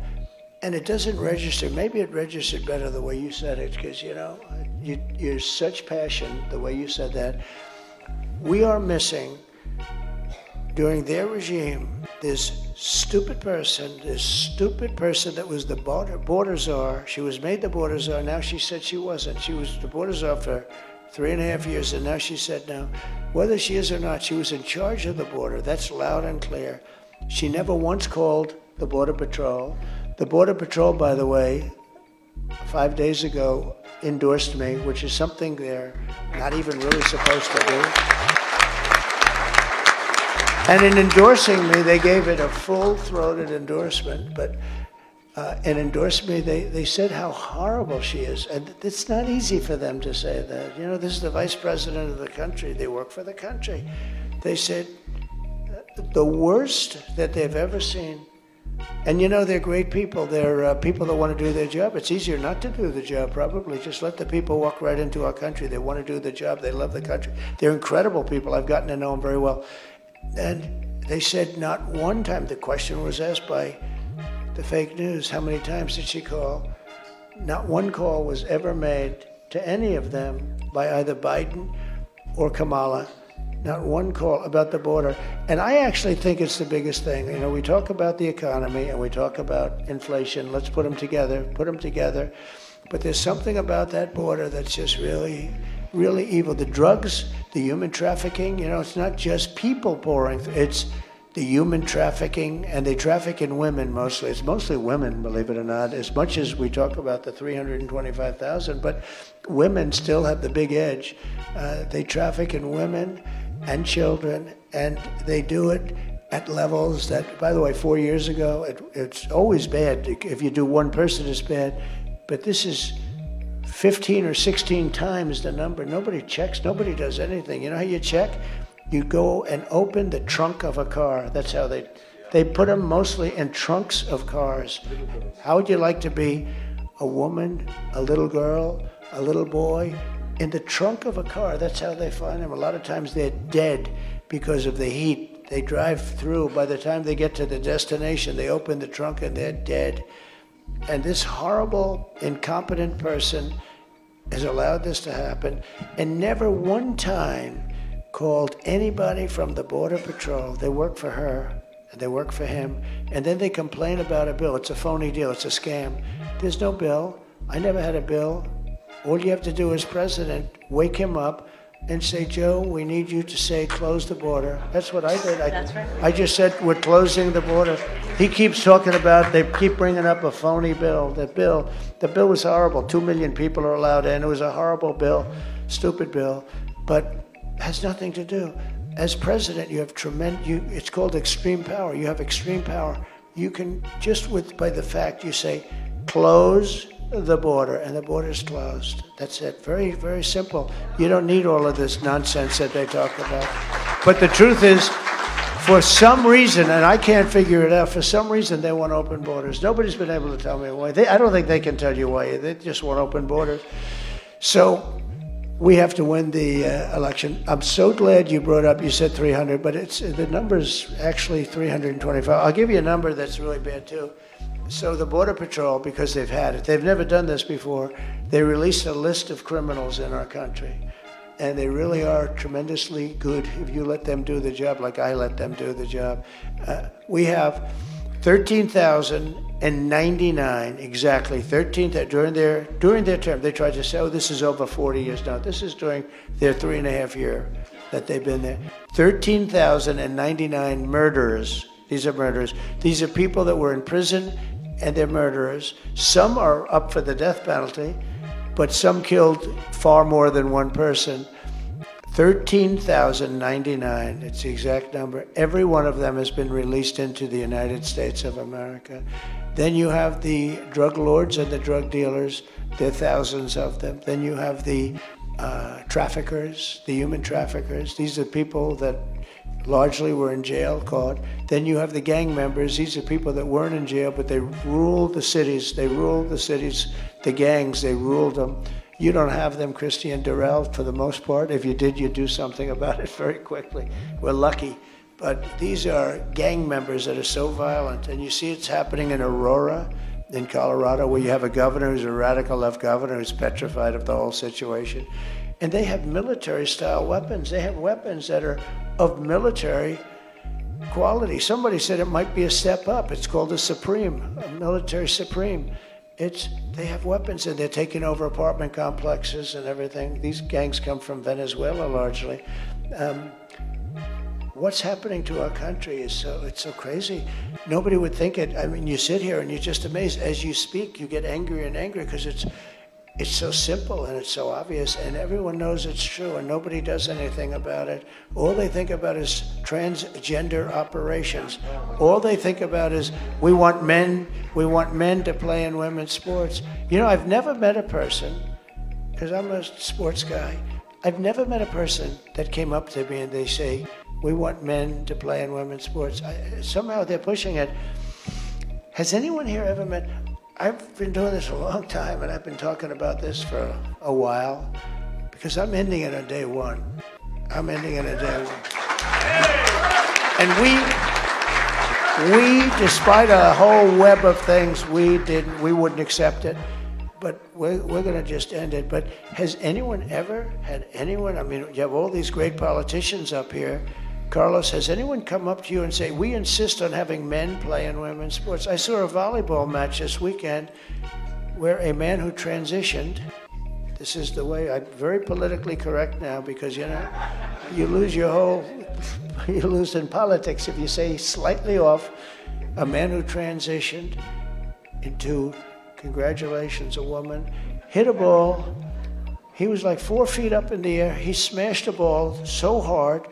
And it doesn't register. Maybe it registered better the way you said it, because, you know, you're such passion the way you said that. We are missing, during their regime, this stupid person that was the border czar. She was made the border czar. Now she said she wasn't. She was the border czar for 3.5 years, and now she said no. Whether she is or not, she was in charge of the border. That's loud and clear. She never once called the Border Patrol. The Border Patrol, by the way, 5 days ago endorsed me, which is something they're not even really supposed to do. And in endorsing me, they gave it a full-throated endorsement, but and endorsed me, they said how horrible she is. And it's not easy for them to say that. You know, this is the vice president of the country. They work for the country. They said the worst that they've ever seen. And you know, they're great people. They're people that want to do their job. It's easier not to do the job, probably. Just let the people walk right into our country. They want to do the job. They love the country. They're incredible people. I've gotten to know them very well. And they said not one time, the question was asked by the fake news, how many times did she call? Not one call was ever made to any of them by either Biden or Kamala. Not one call about the border. And I actually think it's the biggest thing. You know, we talk about the economy and we talk about inflation. Let's put them together, But there's something about that border that's just really, really evil. The drugs, the human trafficking, you know, it's not just people pouring through. It's the human trafficking, and they traffic in women mostly. It's mostly women, believe it or not, as much as we talk about the 325,000, but women still have the big edge. They traffic in women and children, and they do it at levels that, by the way, 4 years ago, it's always bad. If you do one person, it's bad, but this is 15 or 16 times the number. Nobody checks, nobody does anything. You know how you check? You go and open the trunk of a car. That's how they put them mostly in trunks of cars. How would you like to be a woman, a little girl, a little boy, in the trunk of a car? That's how they find them. A lot of times they're dead because of the heat. They drive through. By the time they get to the destination, they open the trunk and they're dead. And this horrible, incompetent person has allowed this to happen. And never one time called anybody from the Border Patrol. They work for her, and they work for him, and then they complain about a bill. It's a phony deal. It's a scam. There's no bill. I never had a bill. All you have to do is, President, wake him up and say, Joe, we need you to say close the border. That's what I did. That's right. I just said we're closing the border. He keeps talking about, they keep bringing up a phony bill. The bill was horrible. 2 million people are allowed in. It was a horrible bill, stupid bill, but has nothing to do. As president, you have tremendous, it's called extreme power. You have extreme power. You can, just with by the fact, you say, close the border, and the border's closed. That's it. Very, very simple. You don't need all of this nonsense that they talk about. But the truth is, for some reason, and I can't figure it out, for some reason they want open borders. Nobody's been able to tell me why. I don't think they can tell you why. They just want open borders. So we have to win the election. I'm so glad you brought up, you said 300, but it's the number's actually 325. I'll give you a number that's really bad too. So the Border Patrol, because they've had it, they've never done this before, they released a list of criminals in our country. And they really are tremendously good if you let them do the job, like I let them do the job. We have 13,099, exactly, 13,000 during their term. They tried to say, oh, this is over 40 years now. This is during their 3.5 year that they've been there. 13,099 murderers. These are murderers. These are people that were in prison and they're murderers. Some are up for the death penalty, but some killed far more than one person. 13,099, it's the exact number. Every one of them has been released into the United States of America. Then you have the drug lords and the drug dealers. There are thousands of them. Then you have the traffickers, the human traffickers. These are people that largely were in jail, caught. Then you have the gang members. These are people that weren't in jail, but they ruled the cities. They ruled the cities, the gangs, they ruled them. You don't have them, Christy and Doral, for the most part. If you did, you'd do something about it very quickly. We're lucky. But these are gang members that are so violent. And you see it's happening in Aurora, in Colorado, where you have a governor who's a radical left governor who's petrified of the whole situation. And they have military-style weapons. They have weapons that are of military quality. Somebody said it might be a step up. It's called a Supreme, a military Supreme. They have weapons, and they're taking over apartment complexes and everything. These gangs come from Venezuela largely. What's happening to our country is it's so crazy. Nobody would think it. I mean, you sit here and you're just amazed. As you speak, you get angrier and angrier because it's It's so simple and it's so obvious, and everyone knows it's true, and nobody does anything about it. All they think about is transgender operations. All they think about is we want men to play in women's sports. You know, I've never met a person, because I'm a sports guy, I've never met a person that came up to me and they say, we want men to play in women's sports. Somehow they're pushing it. Has anyone here ever met? I've been doing this a long time, and I've been talking about this for a while, because I'm ending it on day one. I'm ending it on day one. And we, despite a whole web of things, we wouldn't accept it, but we're gonna just end it. But has anyone ever had anyone, I mean, you have all these great politicians up here. Carlos, has anyone come up to you and say, we insist on having men play in women's sports? I saw a volleyball match this weekend where a man who transitioned, this is the way, I'm very politically correct now because, you know, you lose your whole, you lose in politics if you say slightly off, a man who transitioned into, congratulations, a woman, hit a ball. He was like 4 feet up in the air. He smashed a ball so hard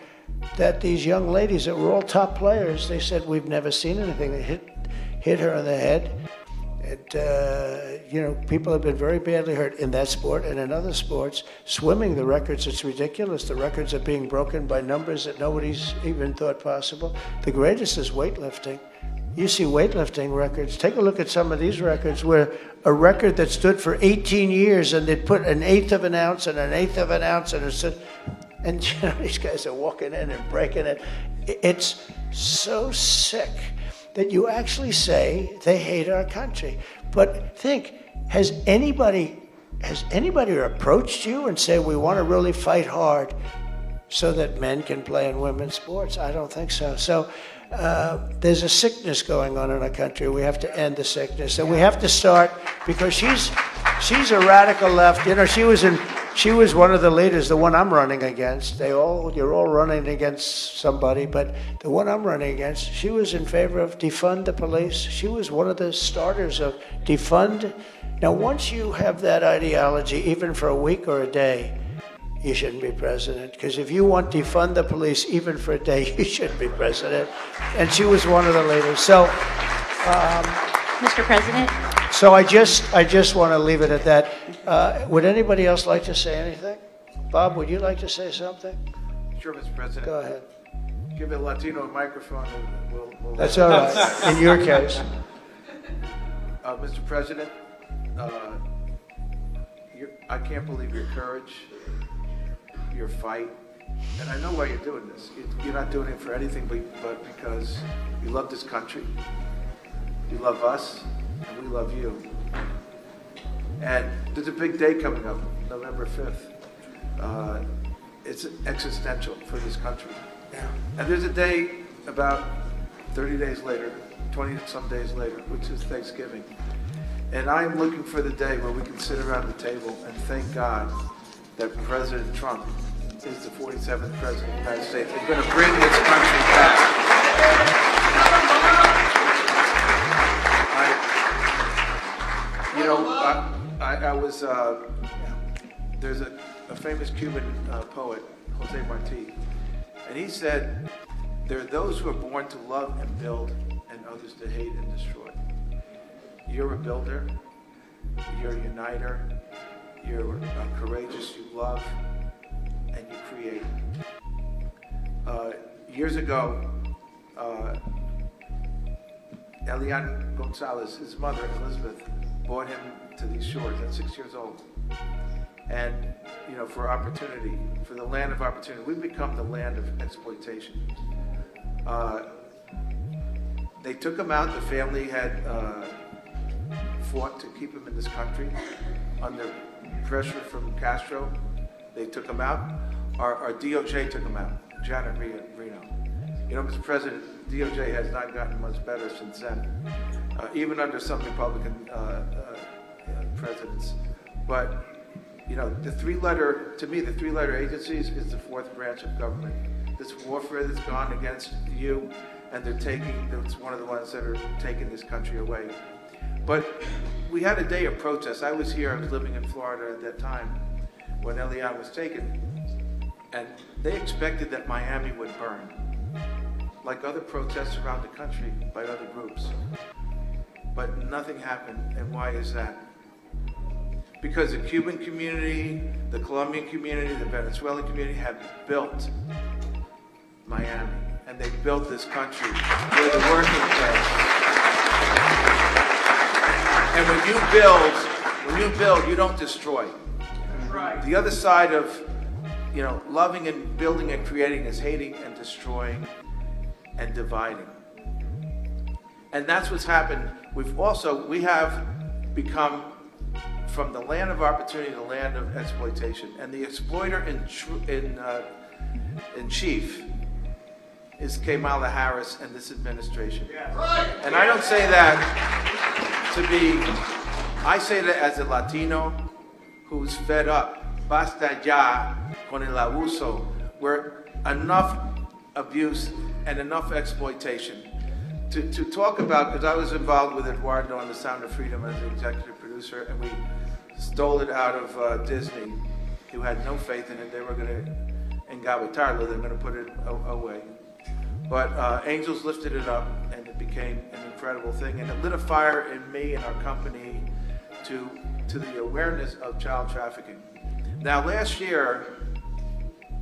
that these young ladies that were all top players, they said, we've never seen anything. They hit her on the head. It, you know, people have been very badly hurt in that sport and in other sports. Swimming, the records, it's ridiculous. The records are being broken by numbers that nobody's even thought possible. The greatest is weightlifting. You see weightlifting records. Take a look at some of these records where a record that stood for 18 years and they put an eighth of an ounce and an eighth of an ounce and it stood. And you know, these guys are walking in and breaking it. It's so sick that you actually say they hate our country. But think, has anybody approached you and say, we want to really fight hard so that men can play in women's sports? I don't think so. So there's a sickness going on in our country. We have to end the sickness. And we have to start, because she's a radical left. You know, she was one of the leaders, the one I'm running against. You're all running against somebody, but the one I'm running against, she was in favor of defund the police. She was one of the starters of defund. Now, once you have that ideology, even for a week or a day, you shouldn't be president. Because if you want defund the police, even for a day, you shouldn't be president. And she was one of the leaders. So, Mr. President. So I just want to leave it at that. Would anybody else like to say anything? Bob, would you like to say something? Sure, Mr. President. Go ahead. Give the Latino a microphone and we'll That's all right, in your case. Mr. President, I can't believe your courage, your fight, and I know why you're doing this. You're not doing it for anything but because you love this country, you love us, and we love you. And there's a big day coming up, November 5th. It's existential for this country. Yeah. And there's a day about 30 days later, 20 some days later, which is Thanksgiving. And I'm looking for the day where we can sit around the table and thank God that President Trump is the 47th President of the United States. He's going to bring this country back. You know, I was, there's a famous Cuban poet, Jose Marti, and he said, there are those who are born to love and build and others to hate and destroy. You're a builder, you're a uniter, you're courageous, you love, and you create. Years ago, Elian Gonzalez, his mother, Elizabeth, brought him to these shores at 6 years old. And, you know, for opportunity, for the land of opportunity, we've become the land of exploitation. They took him out. The family had fought to keep him in this country under pressure from Castro. They took him out. Our DOJ took him out, Janet Reno. You know, Mr. President, DOJ has not gotten much better since then. Even under some Republican presidents. But, you know, to me, the three-letter agencies is the fourth branch of government. This warfare that's gone against you, and that's one of the ones that are taking this country away. But we had a day of protest. I was here, I was living in Florida at that time when Hialeah was taken, and they expected that Miami would burn, like other protests around the country by other groups. But nothing happened, and why is that? Because the Cuban community, the Colombian community, the Venezuelan community have built Miami, and they built this country. We're the working class. And when you build, you don't destroy. That's right. The other side of, you know, loving and building and creating is hating and destroying and dividing. And that's what's happened. We have become from the land of opportunity to the land of exploitation. And the exploiter in chief is Kamala Harris and this administration. And I don't say that to be, I say that as a Latino who's fed up. Basta ya con el abuso. Where enough abuse and enough exploitation. To talk about, because I was involved with Eduardo on the Sound of Freedom as an executive producer, and we stole it out of Disney, who had no faith in it. They were going to, and got with Tyler, they were going to put it away. But Angels lifted it up, and it became an incredible thing. And it lit a fire in me and our company to the awareness of child trafficking. Now, last year,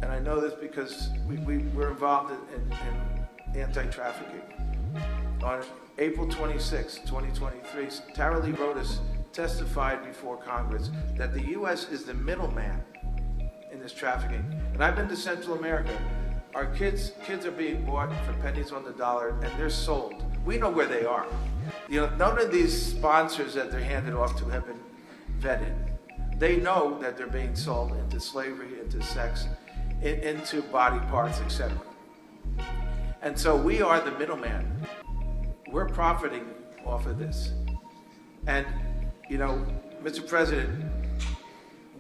and I know this because we were involved in anti-trafficking. On April 26, 2023, Tara Lee Rodas testified before Congress that the U.S. is the middleman in this trafficking. And I've been to Central America. Our kids are being bought for pennies on the dollar, and they're sold. We know where they are. You know, none of these sponsors that they're handed off to have been vetted. They know that they're being sold into slavery, into sex, into body parts, etc. And so we are the middleman. We're profiting off of this. And, you know, Mr. President,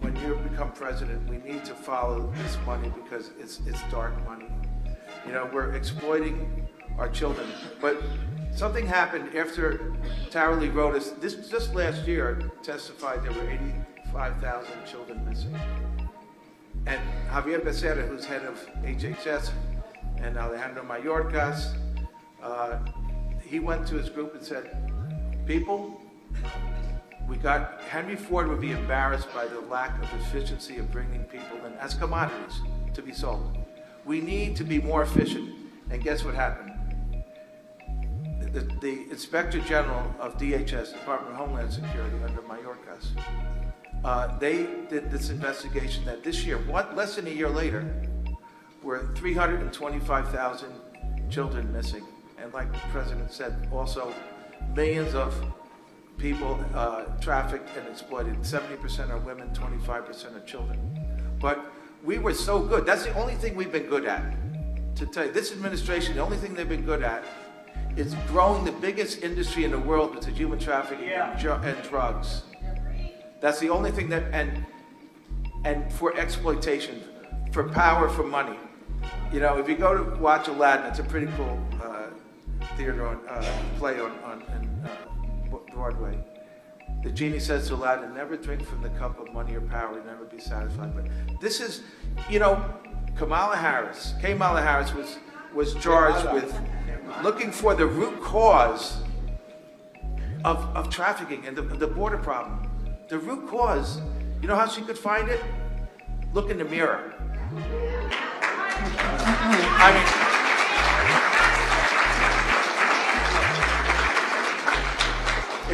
when you become president, we need to follow this money because it's dark money. You know, we're exploiting our children. But something happened after Tara Lee Rodas, this just last year, testified there were 85,000 children missing. And Javier Becerra, who's head of HHS, and Alejandro Mayorkas, he went to his group and said, people, Henry Ford would be embarrassed by the lack of efficiency of bringing people in as commodities to be sold. We need to be more efficient. And guess what happened? The Inspector General of DHS, Department of Homeland Security, under Mayorkas, they did this investigation that this year, less than a year later, were 325,000 children missing. And like the president said, also millions of people trafficked and exploited. 70% are women, 25% are children. But we were so good. That's the only thing we've been good at. To tell you, this administration, the only thing they've been good at is growing the biggest industry in the world, which is human trafficking and drugs. That's the only thing that, and for exploitation, for power, for money. You know, if you go to watch Aladdin, it's a pretty cool play on Broadway. The genie says to Aladdin, never drink from the cup of money or power, never be satisfied. But this is, you know, Kamala Harris was charged with looking for the root cause of trafficking and the border problem. The root cause, you know how she could find it? Look in the mirror. I mean,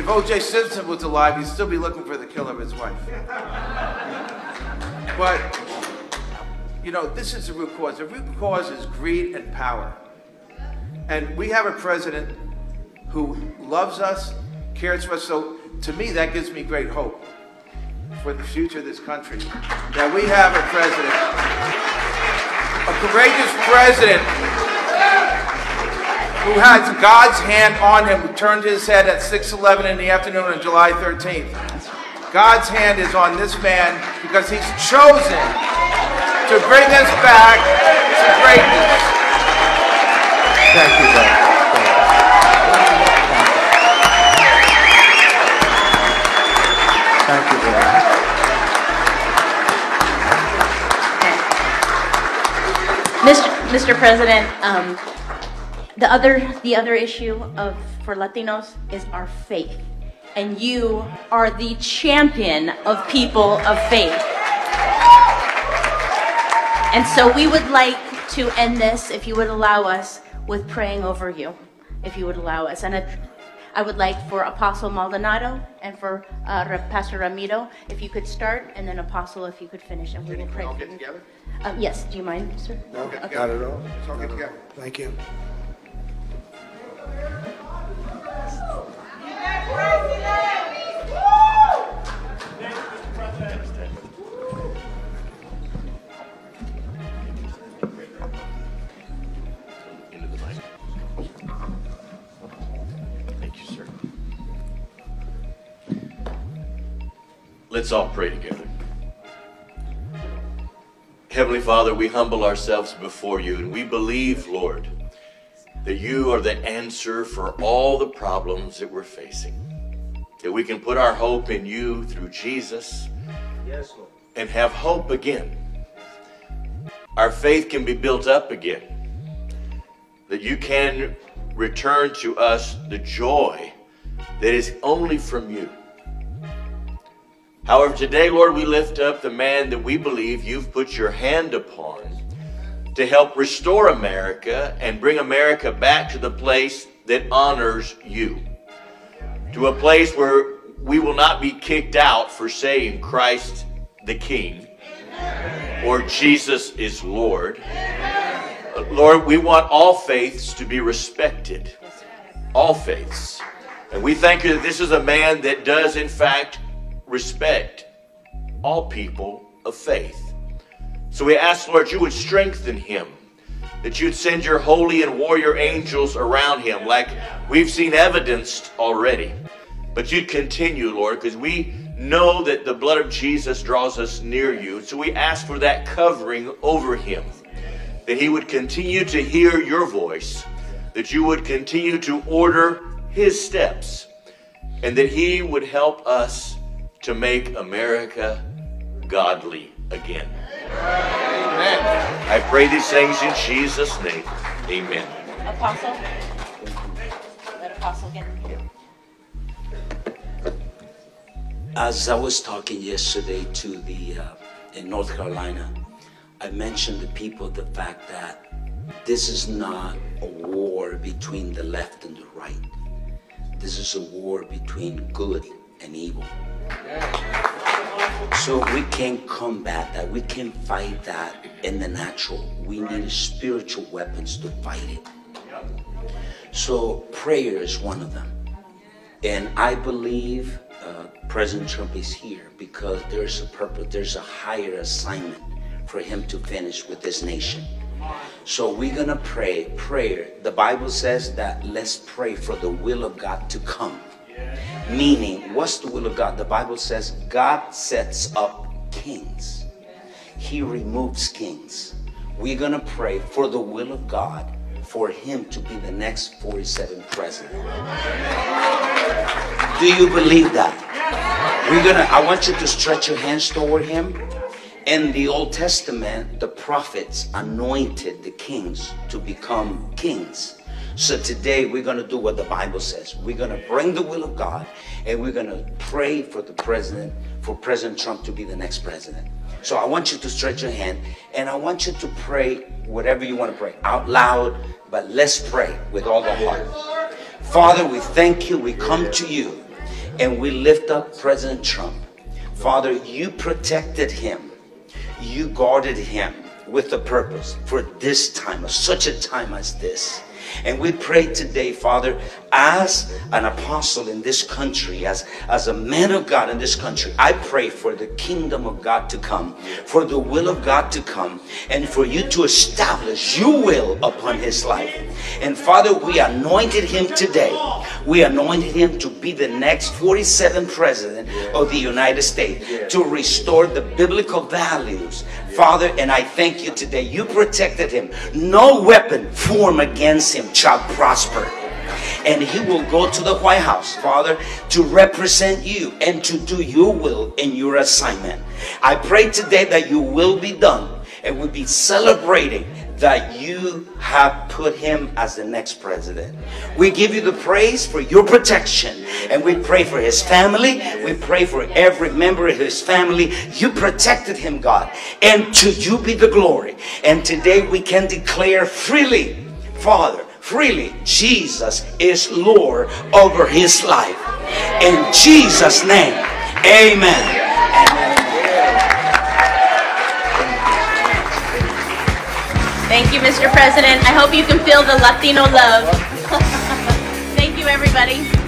if O.J. Simpson was alive, he'd still be looking for the killer of his wife. But, you know, this is the root cause. The root cause is greed and power. And we have a president who loves us, cares for us. So, to me, that gives me great hope for the future of this country, that we have a president, a courageous president, who had God's hand on him, who turned his head at 6:11 in the afternoon on July 13th. God's hand is on this man because he's chosen to bring us back to greatness. Thank you, brother. Thank you. Thank you for that. Okay. Mr. President, the other issue for Latinos is our faith, and you are the champion of people of faith. And so we would like to end this, if you would allow us, with praying over you, if you would allow us. And I would like for Apostle Maldonado and for Pastor Ramiro, if you could start, and then Apostle, if you could finish, and we will pray. Can we all get together? Yes, do you mind, sir? No, okay. Not at all. Let's all get together. Thank you. Let's all pray together. Heavenly Father, we humble ourselves before you, and we believe, Lord, that you are the answer for all the problems that we're facing, that we can put our hope in you through Jesus, yes, Lord, and have hope again. Our faith can be built up again, that you can return to us the joy that is only from you. However, today, Lord, we lift up the man that we believe you've put your hand upon to help restore America and bring America back to the place that honors you, to a place where we will not be kicked out for saying Christ the King or Jesus is Lord. Lord, we want all faiths to be respected, all faiths. And we thank you that this is a man that does, in fact, respect all people of faith. So we ask, Lord, you would strengthen him, that you'd send your holy and warrior angels around him, like we've seen evidenced already. But you'd continue, Lord, because we know that the blood of Jesus draws us near you. So we ask for that covering over him, that he would continue to hear your voice, that you would continue to order his steps, and that he would help us to make America godly again. Amen. I pray these things in Jesus' name. Amen. Apostle? Let Apostle get in here. As I was talking yesterday to the in North Carolina, I mentioned to people the fact that this is not a war between the left and the right. This is a war between good and evil. So we can't combat that. We can't fight that in the natural. We need spiritual weapons to fight it. So prayer is one of them. And I believe President Trump is here because there's a purpose, there's a higher assignment for him to finish with this nation. So we're gonna pray, prayer. The Bible says that let's pray for the will of God to come. Meaning, what's the will of God? The Bible says God sets up kings. He removes kings. We're going to pray for the will of God, for him to be the next 47th president. Do you believe that? I want you to stretch your hands toward him. In the Old Testament, the prophets anointed the kings to become kings. So today we're going to do what the Bible says. We're going to bring the will of God, and we're going to pray for the president, for President Trump to be the next president. So I want you to stretch your hand, and I want you to pray whatever you want to pray, out loud, but let's pray with all the heart. Father, we thank you. We come to you, and we lift up President Trump. Father, you protected him. You guarded him with a purpose for this time, such a time as this. And we pray today, Father, as an apostle in this country, as a man of God in this country, I pray for the kingdom of God to come, for the will of God to come, and for you to establish your will upon his life. And Father, we anointed him today. We anointed him to be the next 47th president of the United States, to restore the biblical values. Father, and I thank you today. You protected him. No weapon formed against him shall prosper. and he will go to the White House, Father, to represent you and to do your will and your assignment. I pray today that your will be done, and we'll be celebrating that you have put him as the next president. We give you the praise for your protection, and we pray for his family. We pray for every member of his family. You protected him, God, and to you be the glory. And today we can declare freely, Father, freely, Jesus is Lord over his life. In Jesus' name, amen. Thank you, Mr. President. I hope you can feel the Latino love. Thank you, everybody.